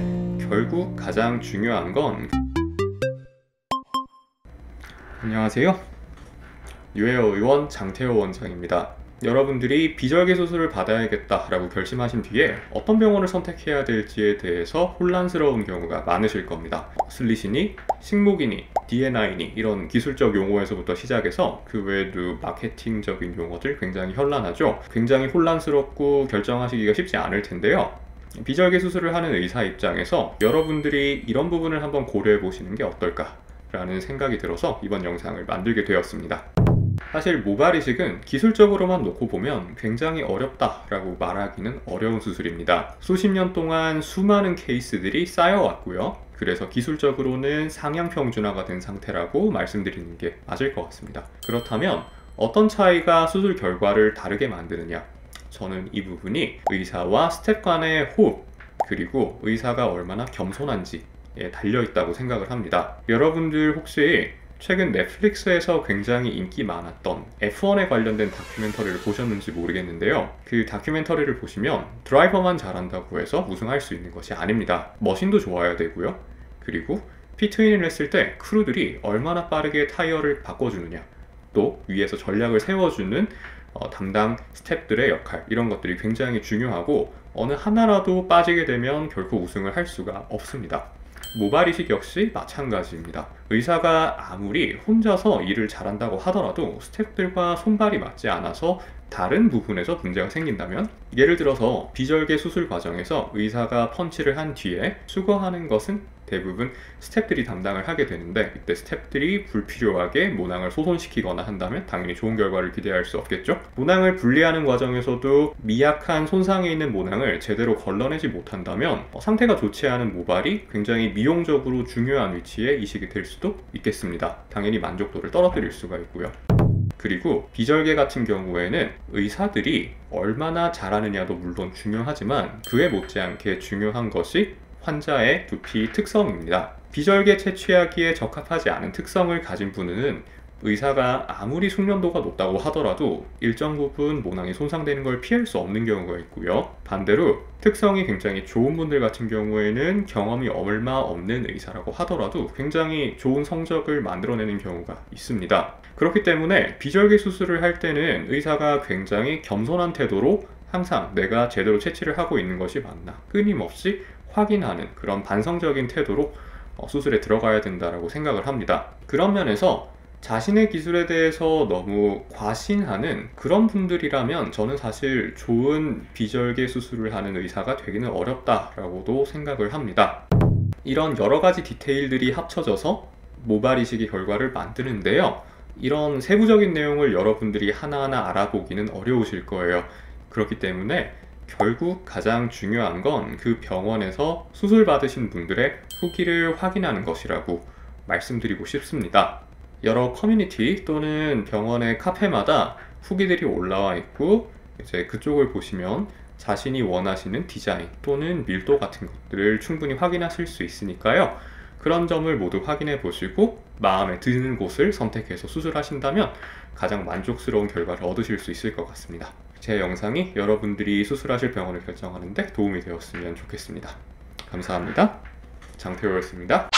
결국 가장 중요한 건 안녕하세요. 뉴헤어 의원 장태호 원장입니다. 여러분들이 비절개 수술을 받아야겠다라고 결심하신 뒤에 어떤 병원을 선택해야 될지에 대해서 혼란스러운 경우가 많으실 겁니다. 슬릿이니, 식목이니, DNI니 이런 기술적 용어에서부터 시작해서 그 외에도 마케팅적인 용어들 굉장히 현란하죠. 굉장히 혼란스럽고 결정하시기가 쉽지 않을 텐데요. 비절개 수술을 하는 의사 입장에서 여러분들이 이런 부분을 한번 고려해 보시는 게 어떨까 라는 생각이 들어서 이번 영상을 만들게 되었습니다. 사실 모발 이식은 기술적으로만 놓고 보면 굉장히 어렵다 라고 말하기는 어려운 수술입니다. 수십 년 동안 수많은 케이스들이 쌓여왔고요. 그래서 기술적으로는 상향평준화가 된 상태라고 말씀드리는 게 맞을 것 같습니다. 그렇다면 어떤 차이가 수술 결과를 다르게 만드느냐? 저는 이 부분이 의사와 스태프 간의 호흡, 그리고 의사가 얼마나 겸손한지에 달려있다고 생각을 합니다. 여러분들 혹시 최근 넷플릭스에서 굉장히 인기 많았던 F1에 관련된 다큐멘터리를 보셨는지 모르겠는데요. 그 다큐멘터리를 보시면 드라이버만 잘한다고 해서 우승할 수 있는 것이 아닙니다. 머신도 좋아야 되고요. 그리고 피트인을 했을 때 크루들이 얼마나 빠르게 타이어를 바꿔주느냐, 또 위에서 전략을 세워주는 담당 스태프들의 역할, 이런 것들이 굉장히 중요하고 어느 하나라도 빠지게 되면 결코 우승을 할 수가 없습니다. 모발 이식 역시 마찬가지입니다. 의사가 아무리 혼자서 일을 잘한다고 하더라도 스태프들과 손발이 맞지 않아서 다른 부분에서 문제가 생긴다면, 예를 들어서 비절개 수술 과정에서 의사가 펀치를 한 뒤에 수거하는 것은 대부분 스태프들이 담당을 하게 되는데, 이때 스태프들이 불필요하게 모낭을 소손시키거나 한다면 당연히 좋은 결과를 기대할 수 없겠죠. 모낭을 분리하는 과정에서도 미약한 손상에 있는 모낭을 제대로 걸러내지 못한다면 상태가 좋지 않은 모발이 굉장히 미용적으로 중요한 위치에 이식이 될 수도 있겠습니다. 당연히 만족도를 떨어뜨릴 수가 있고요. 그리고 비절개 같은 경우에는 의사들이 얼마나 잘하느냐도 물론 중요하지만 그에 못지않게 중요한 것이 환자의 두피 특성입니다. 비절개 채취하기에 적합하지 않은 특성을 가진 분은 의사가 아무리 숙련도가 높다고 하더라도 일정 부분 모낭이 손상되는 걸 피할 수 없는 경우가 있고요. 반대로 특성이 굉장히 좋은 분들 같은 경우에는 경험이 얼마 없는 의사라고 하더라도 굉장히 좋은 성적을 만들어내는 경우가 있습니다. 그렇기 때문에 비절개 수술을 할 때는 의사가 굉장히 겸손한 태도로 항상 내가 제대로 채취를 하고 있는 것이 맞나 끊임없이 확인하는 그런 반성적인 태도로 수술에 들어가야 된다라고 생각을 합니다. 그런 면에서 자신의 기술에 대해서 너무 과신하는 그런 분들이라면 저는 사실 좋은 비절개 수술을 하는 의사가 되기는 어렵다라고도 생각을 합니다. 이런 여러 가지 디테일들이 합쳐져서 모발이식의 결과를 만드는데요. 이런 세부적인 내용을 여러분들이 하나하나 알아보기는 어려우실 거예요. 그렇기 때문에 결국 가장 중요한 건 그 병원에서 수술 받으신 분들의 후기를 확인하는 것이라고 말씀드리고 싶습니다. 여러 커뮤니티 또는 병원의 카페마다 후기들이 올라와 있고 이제 그쪽을 보시면 자신이 원하시는 디자인 또는 밀도 같은 것들을 충분히 확인하실 수 있으니까요. 그런 점을 모두 확인해 보시고 마음에 드는 곳을 선택해서 수술하신다면 가장 만족스러운 결과를 얻으실 수 있을 것 같습니다. 제 영상이 여러분들이 수술하실 병원을 결정하는 데 도움이 되었으면 좋겠습니다. 감사합니다. 장태호였습니다.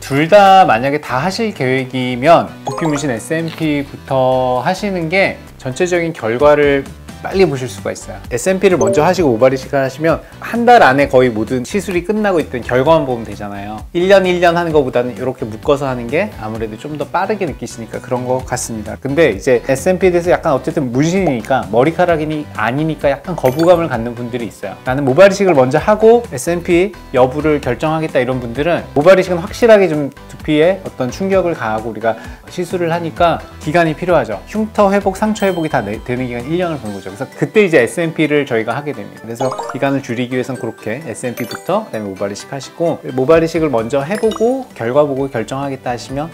둘 다 만약에 다 하실 계획이면 두피문신 SMP부터 하시는 게 전체적인 결과를 빨리 보실 수가 있어요. SMP를 먼저 하시고 모발이식을 하시면 한 달 안에 거의 모든 시술이 끝나고 있던 결과만 보면 되잖아요. 1년 하는 것보다는 이렇게 묶어서 하는 게 아무래도 좀 더 빠르게 느끼시니까 그런 것 같습니다. 근데 이제 SMP에 대해서 약간 어쨌든 문신이니까 머리카락이 아니니까 약간 거부감을 갖는 분들이 있어요. 나는 모발이식을 먼저 하고 SMP 여부를 결정하겠다 이런 분들은 모발이식은 확실하게 좀 두피에 어떤 충격을 가하고 우리가 시술을 하니까 기간이 필요하죠. 흉터 회복, 상처 회복이 다 되는 기간 1년을 본 거죠. 그래서 그때 이제 SMP를 저희가 하게 됩니다. 그래서 기간을 줄이기 위해서는 그렇게 SMP부터 그다음에 모발이식 하시고 모발이식을 먼저 해보고 결과 보고 결정하겠다 하시면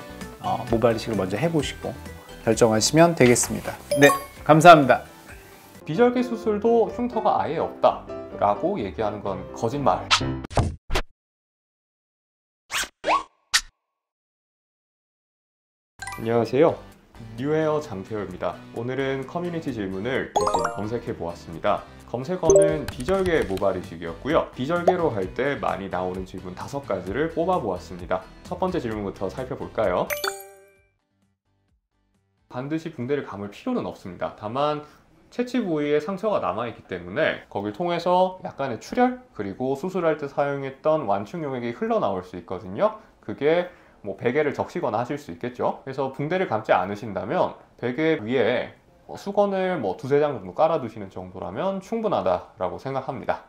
모발이식을 먼저 해보시고 결정하시면 되겠습니다. 네, 감사합니다. 비절개 수술도 흉터가 아예 없다 라고 얘기하는 건 거짓말. 안녕하세요. 뉴헤어 장태호입니다. 오늘은 커뮤니티 질문을 대신 검색해보았습니다. 검색어는 비절개 모발이식이었고요. 비절개로 할 때 많이 나오는 질문 5가지를 뽑아보았습니다. 첫 번째 질문부터 살펴볼까요? 반드시 붕대를 감을 필요는 없습니다. 다만 채취 부위에 상처가 남아있기 때문에 거길 통해서 약간의 출혈 그리고 수술할 때 사용했던 완충 용액이 흘러나올 수 있거든요. 그게 베개를 적시거나 하실 수 있겠죠. 그래서 붕대를 감지 않으신다면 베개 위에 수건을 2-3장 정도 깔아두시는 정도라면 충분하다라고 생각합니다.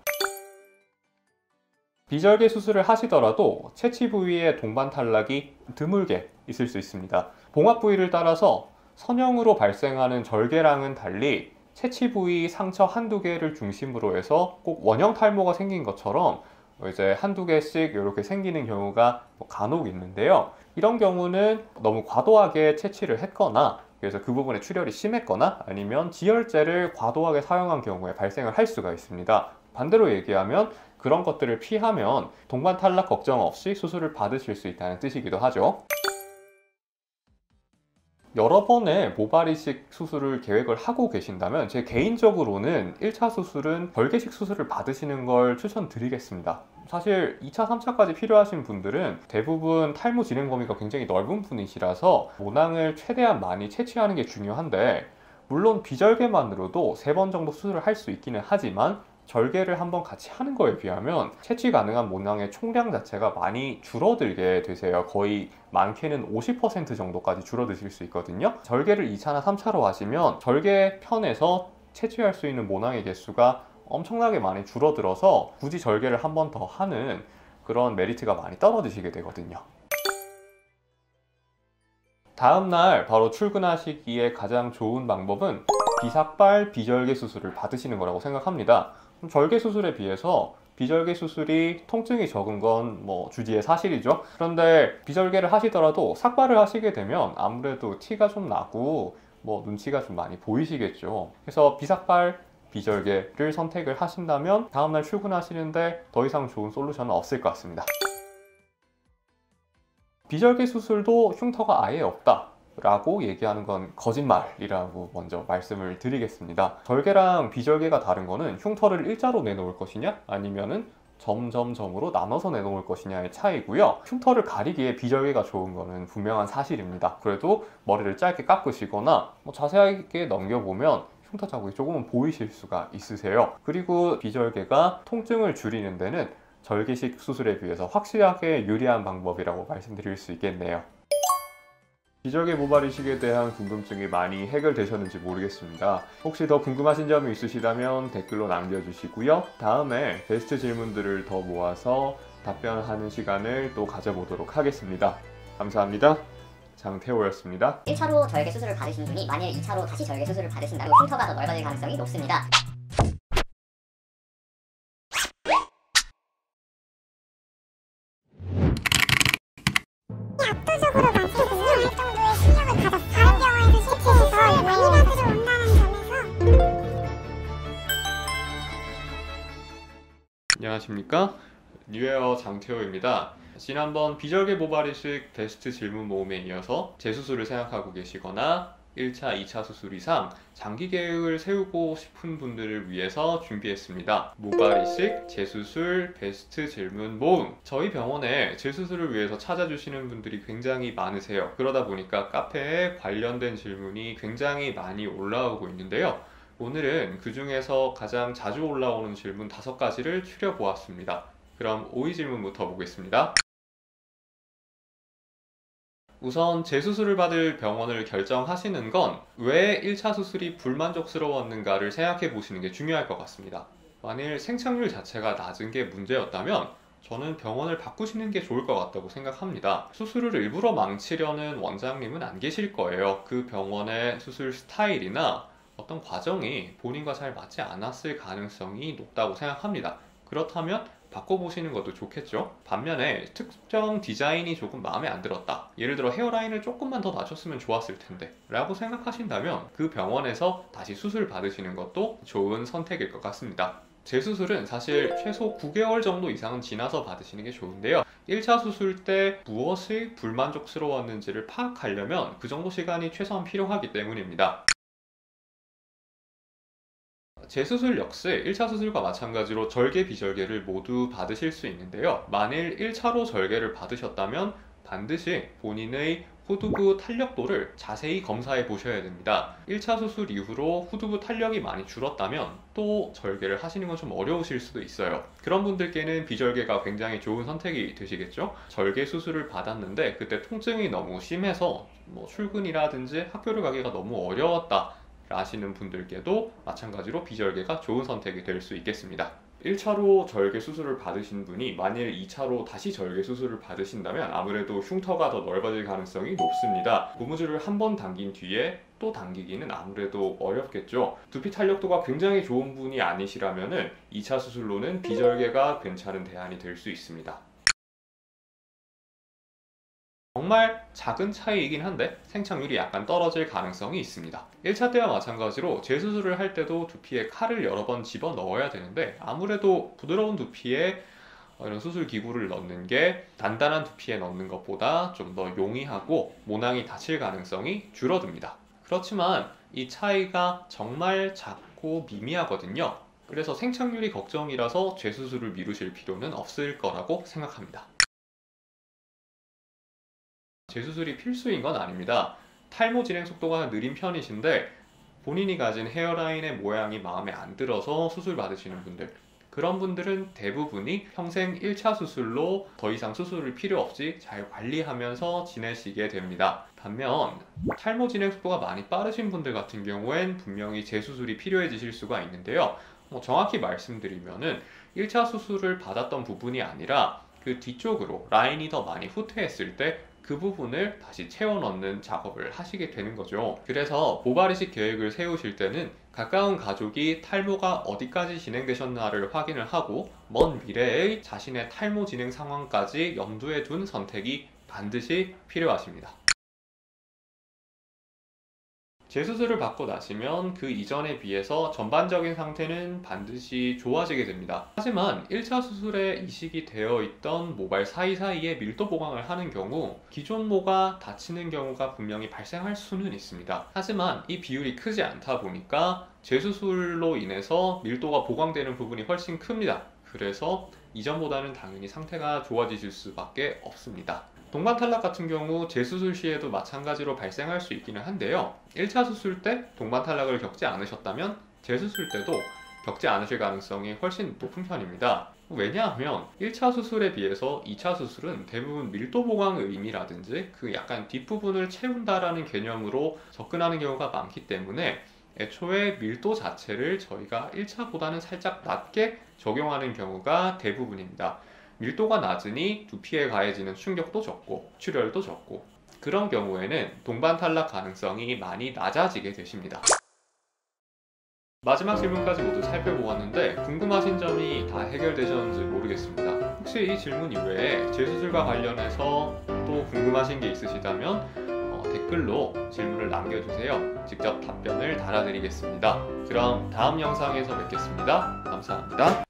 비절개 수술을 하시더라도 채취 부위의 동반 탈락이 드물게 있을 수 있습니다. 봉합 부위를 따라서 선형으로 발생하는 절개랑은 달리 채취 부위 상처 1-2개를 중심으로 해서 꼭 원형 탈모가 생긴 것처럼 이제 1-2개씩 이렇게 생기는 경우가 간혹 있는데요. 이런 경우는 너무 과도하게 채취를 했거나 그래서 그 부분에 출혈이 심했거나 아니면 지혈제를 과도하게 사용한 경우에 발생을 할 수가 있습니다. 반대로 얘기하면 그런 것들을 피하면 동반 탈락 걱정 없이 수술을 받으실 수 있다는 뜻이기도 하죠. 여러 번의 모발이식 수술을 계획을 하고 계신다면 제 개인적으로는 1차 수술은 절개식 수술을 받으시는 걸 추천드리겠습니다. 사실 2차, 3차까지 필요하신 분들은 대부분 탈모 진행 범위가 굉장히 넓은 분이시라서 모낭을 최대한 많이 채취하는 게 중요한데 물론 비절개만으로도 3번 정도 수술을 할 수 있기는 하지만 절개를 한번 같이 하는 거에 비하면 채취 가능한 모낭의 총량 자체가 많이 줄어들게 되세요. 거의 많게는 50% 정도까지 줄어드실 수 있거든요. 절개를 2차나 3차로 하시면 절개 편에서 채취할 수 있는 모낭의 개수가 엄청나게 많이 줄어들어서 굳이 절개를 한 번 더 하는 그런 메리트가 많이 떨어지시게 되거든요. 다음날 바로 출근하시기에 가장 좋은 방법은 비삭발 비절개 수술을 받으시는 거라고 생각합니다. 절개 수술에 비해서 비절개 수술이 통증이 적은 건 주지의 사실이죠. 그런데 비절개를 하시더라도 삭발을 하시게 되면 아무래도 티가 좀 나고 눈치가 좀 많이 보이시겠죠. 그래서 비삭발 비절개를 선택을 하신다면 다음날 출근하시는데 더 이상 좋은 솔루션은 없을 것 같습니다. 비절개 수술도 흉터가 아예 없다 라고 얘기하는 건 거짓말이라고 먼저 말씀을 드리겠습니다. 절개랑 비절개가 다른 거는 흉터를 일자로 내놓을 것이냐 아니면은 점점점으로 나눠서 내놓을 것이냐의 차이고요. 흉터를 가리기에 비절개가 좋은 거는 분명한 사실입니다. 그래도 머리를 짧게 깎으시거나 뭐 자세하게 넘겨보면 흉터 자국이 조금은 보이실 수가 있으세요. 그리고 비절개가 통증을 줄이는 데는 절개식 수술에 비해서 확실하게 유리한 방법이라고 말씀드릴 수 있겠네요. 비절개 모발이식에 대한 궁금증이 많이 해결되셨는지 모르겠습니다. 혹시 더 궁금하신 점이 있으시다면 댓글로 남겨주시고요. 다음에 베스트 질문들을 더 모아서 답변하는 시간을 또 가져보도록 하겠습니다. 감사합니다. 장태호였습니다. 1차로 절개 수술을 받으신 분이 만일 2차로 다시 절개 수술을 받으신다면 흉터가 더 넓어질 가능성이 높습니다. 안녕하십니까? 뉴헤어 장태호입니다. 지난번 비절개 모발이식 베스트 질문 모음에 이어서 재수술을 생각하고 계시거나 1차, 2차 수술 이상 장기 계획을 세우고 싶은 분들을 위해서 준비했습니다. 모발이식 재수술 베스트 질문 모음. 저희 병원에 재수술을 위해서 찾아주시는 분들이 굉장히 많으세요. 그러다 보니까 카페에 관련된 질문이 굉장히 많이 올라오고 있는데요. 오늘은 그 중에서 가장 자주 올라오는 질문 5가지를 추려보았습니다. 그럼 5위 질문부터 보겠습니다. 우선 재수술을 받을 병원을 결정하시는 건 왜 1차 수술이 불만족스러웠는가를 생각해 보시는 게 중요할 것 같습니다. 만일 생착률 자체가 낮은 게 문제였다면 저는 병원을 바꾸시는 게 좋을 것 같다고 생각합니다. 수술을 일부러 망치려는 원장님은 안 계실 거예요. 그 병원의 수술 스타일이나 어떤 과정이 본인과 잘 맞지 않았을 가능성이 높다고 생각합니다. 그렇다면 바꿔보시는 것도 좋겠죠. 반면에 특정 디자인이 조금 마음에 안 들었다, 예를 들어 헤어라인을 조금만 더 낮췄으면 좋았을 텐데 라고 생각하신다면 그 병원에서 다시 수술 받으시는 것도 좋은 선택일 것 같습니다. 재수술은 사실 최소 9개월 정도 이상은 지나서 받으시는 게 좋은데요. 1차 수술 때 무엇이 불만족스러웠는지를 파악하려면 그 정도 시간이 최소한 필요하기 때문입니다. 재수술 역시 1차 수술과 마찬가지로 절개, 비절개를 모두 받으실 수 있는데요. 만일 1차로 절개를 받으셨다면 반드시 본인의 후두부 탄력도를 자세히 검사해 보셔야 됩니다. 1차 수술 이후로 후두부 탄력이 많이 줄었다면 또 절개를 하시는 건 좀 어려우실 수도 있어요. 그런 분들께는 비절개가 굉장히 좋은 선택이 되시겠죠. 절개 수술을 받았는데 그때 통증이 너무 심해서 뭐 출근이라든지 학교를 가기가 너무 어려웠다 아시는 분들께도 마찬가지로 비절개가 좋은 선택이 될 수 있겠습니다. 1차로 절개 수술을 받으신 분이 만일 2차로 다시 절개 수술을 받으신다면 아무래도 흉터가 더 넓어질 가능성이 높습니다. 고무줄을 한 번 당긴 뒤에 또 당기기는 아무래도 어렵겠죠. 두피 탄력도가 굉장히 좋은 분이 아니시라면 2차 수술로는 비절개가 괜찮은 대안이 될 수 있습니다. 정말 작은 차이이긴 한데 생착률이 약간 떨어질 가능성이 있습니다. 1차 때와 마찬가지로 재수술을 할 때도 두피에 칼을 여러 번 집어 넣어야 되는데 아무래도 부드러운 두피에 이런 수술 기구를 넣는 게 단단한 두피에 넣는 것보다 좀 더 용이하고 모낭이 다칠 가능성이 줄어듭니다. 그렇지만 이 차이가 정말 작고 미미하거든요. 그래서 생착률이 걱정이라서 재수술을 미루실 필요는 없을 거라고 생각합니다. 재수술이 필수인 건 아닙니다. 탈모 진행 속도가 느린 편이신데 본인이 가진 헤어라인의 모양이 마음에 안 들어서 수술 받으시는 분들, 그런 분들은 대부분이 평생 1차 수술로 더 이상 수술을 필요 없이 잘 관리하면서 지내시게 됩니다. 반면 탈모 진행 속도가 많이 빠르신 분들 같은 경우엔 분명히 재수술이 필요해지실 수가 있는데요. 정확히 말씀드리면은 1차 수술을 받았던 부분이 아니라 그 뒤쪽으로 라인이 더 많이 후퇴했을 때 그 부분을 다시 채워넣는 작업을 하시게 되는 거죠. 그래서 모발이식 계획을 세우실 때는 가까운 가족이 탈모가 어디까지 진행되셨나를 확인을 하고 먼 미래의 자신의 탈모 진행 상황까지 염두에 둔 선택이 반드시 필요하십니다. 재수술을 받고 나시면 그 이전에 비해서 전반적인 상태는 반드시 좋아지게 됩니다. 하지만 1차 수술에 이식이 되어 있던 모발 사이사이에 밀도 보강을 하는 경우 기존 모가 다치는 경우가 분명히 발생할 수는 있습니다. 하지만 이 비율이 크지 않다 보니까 재수술로 인해서 밀도가 보강되는 부분이 훨씬 큽니다. 그래서 이전보다는 당연히 상태가 좋아지실 수밖에 없습니다. 동반 탈락 같은 경우 재수술 시에도 마찬가지로 발생할 수 있기는 한데요. 1차 수술 때 동반 탈락을 겪지 않으셨다면 재수술 때도 겪지 않으실 가능성이 훨씬 높은 편입니다. 왜냐하면 1차 수술에 비해서 2차 수술은 대부분 밀도 보강 의미라든지 그 약간 뒷부분을 채운다라는 개념으로 접근하는 경우가 많기 때문에 애초에 밀도 자체를 저희가 1차보다는 살짝 낮게 적용하는 경우가 대부분입니다. 밀도가 낮으니 두피에 가해지는 충격도 적고 출혈도 적고 그런 경우에는 동반 탈락 가능성이 많이 낮아지게 되십니다. 마지막 질문까지 모두 살펴보았는데 궁금하신 점이 다 해결되셨는지 모르겠습니다. 혹시 이 질문 이외에 재수술과 관련해서 또 궁금하신 게 있으시다면 댓글로 질문을 남겨주세요. 직접 답변을 달아드리겠습니다. 그럼 다음 영상에서 뵙겠습니다. 감사합니다.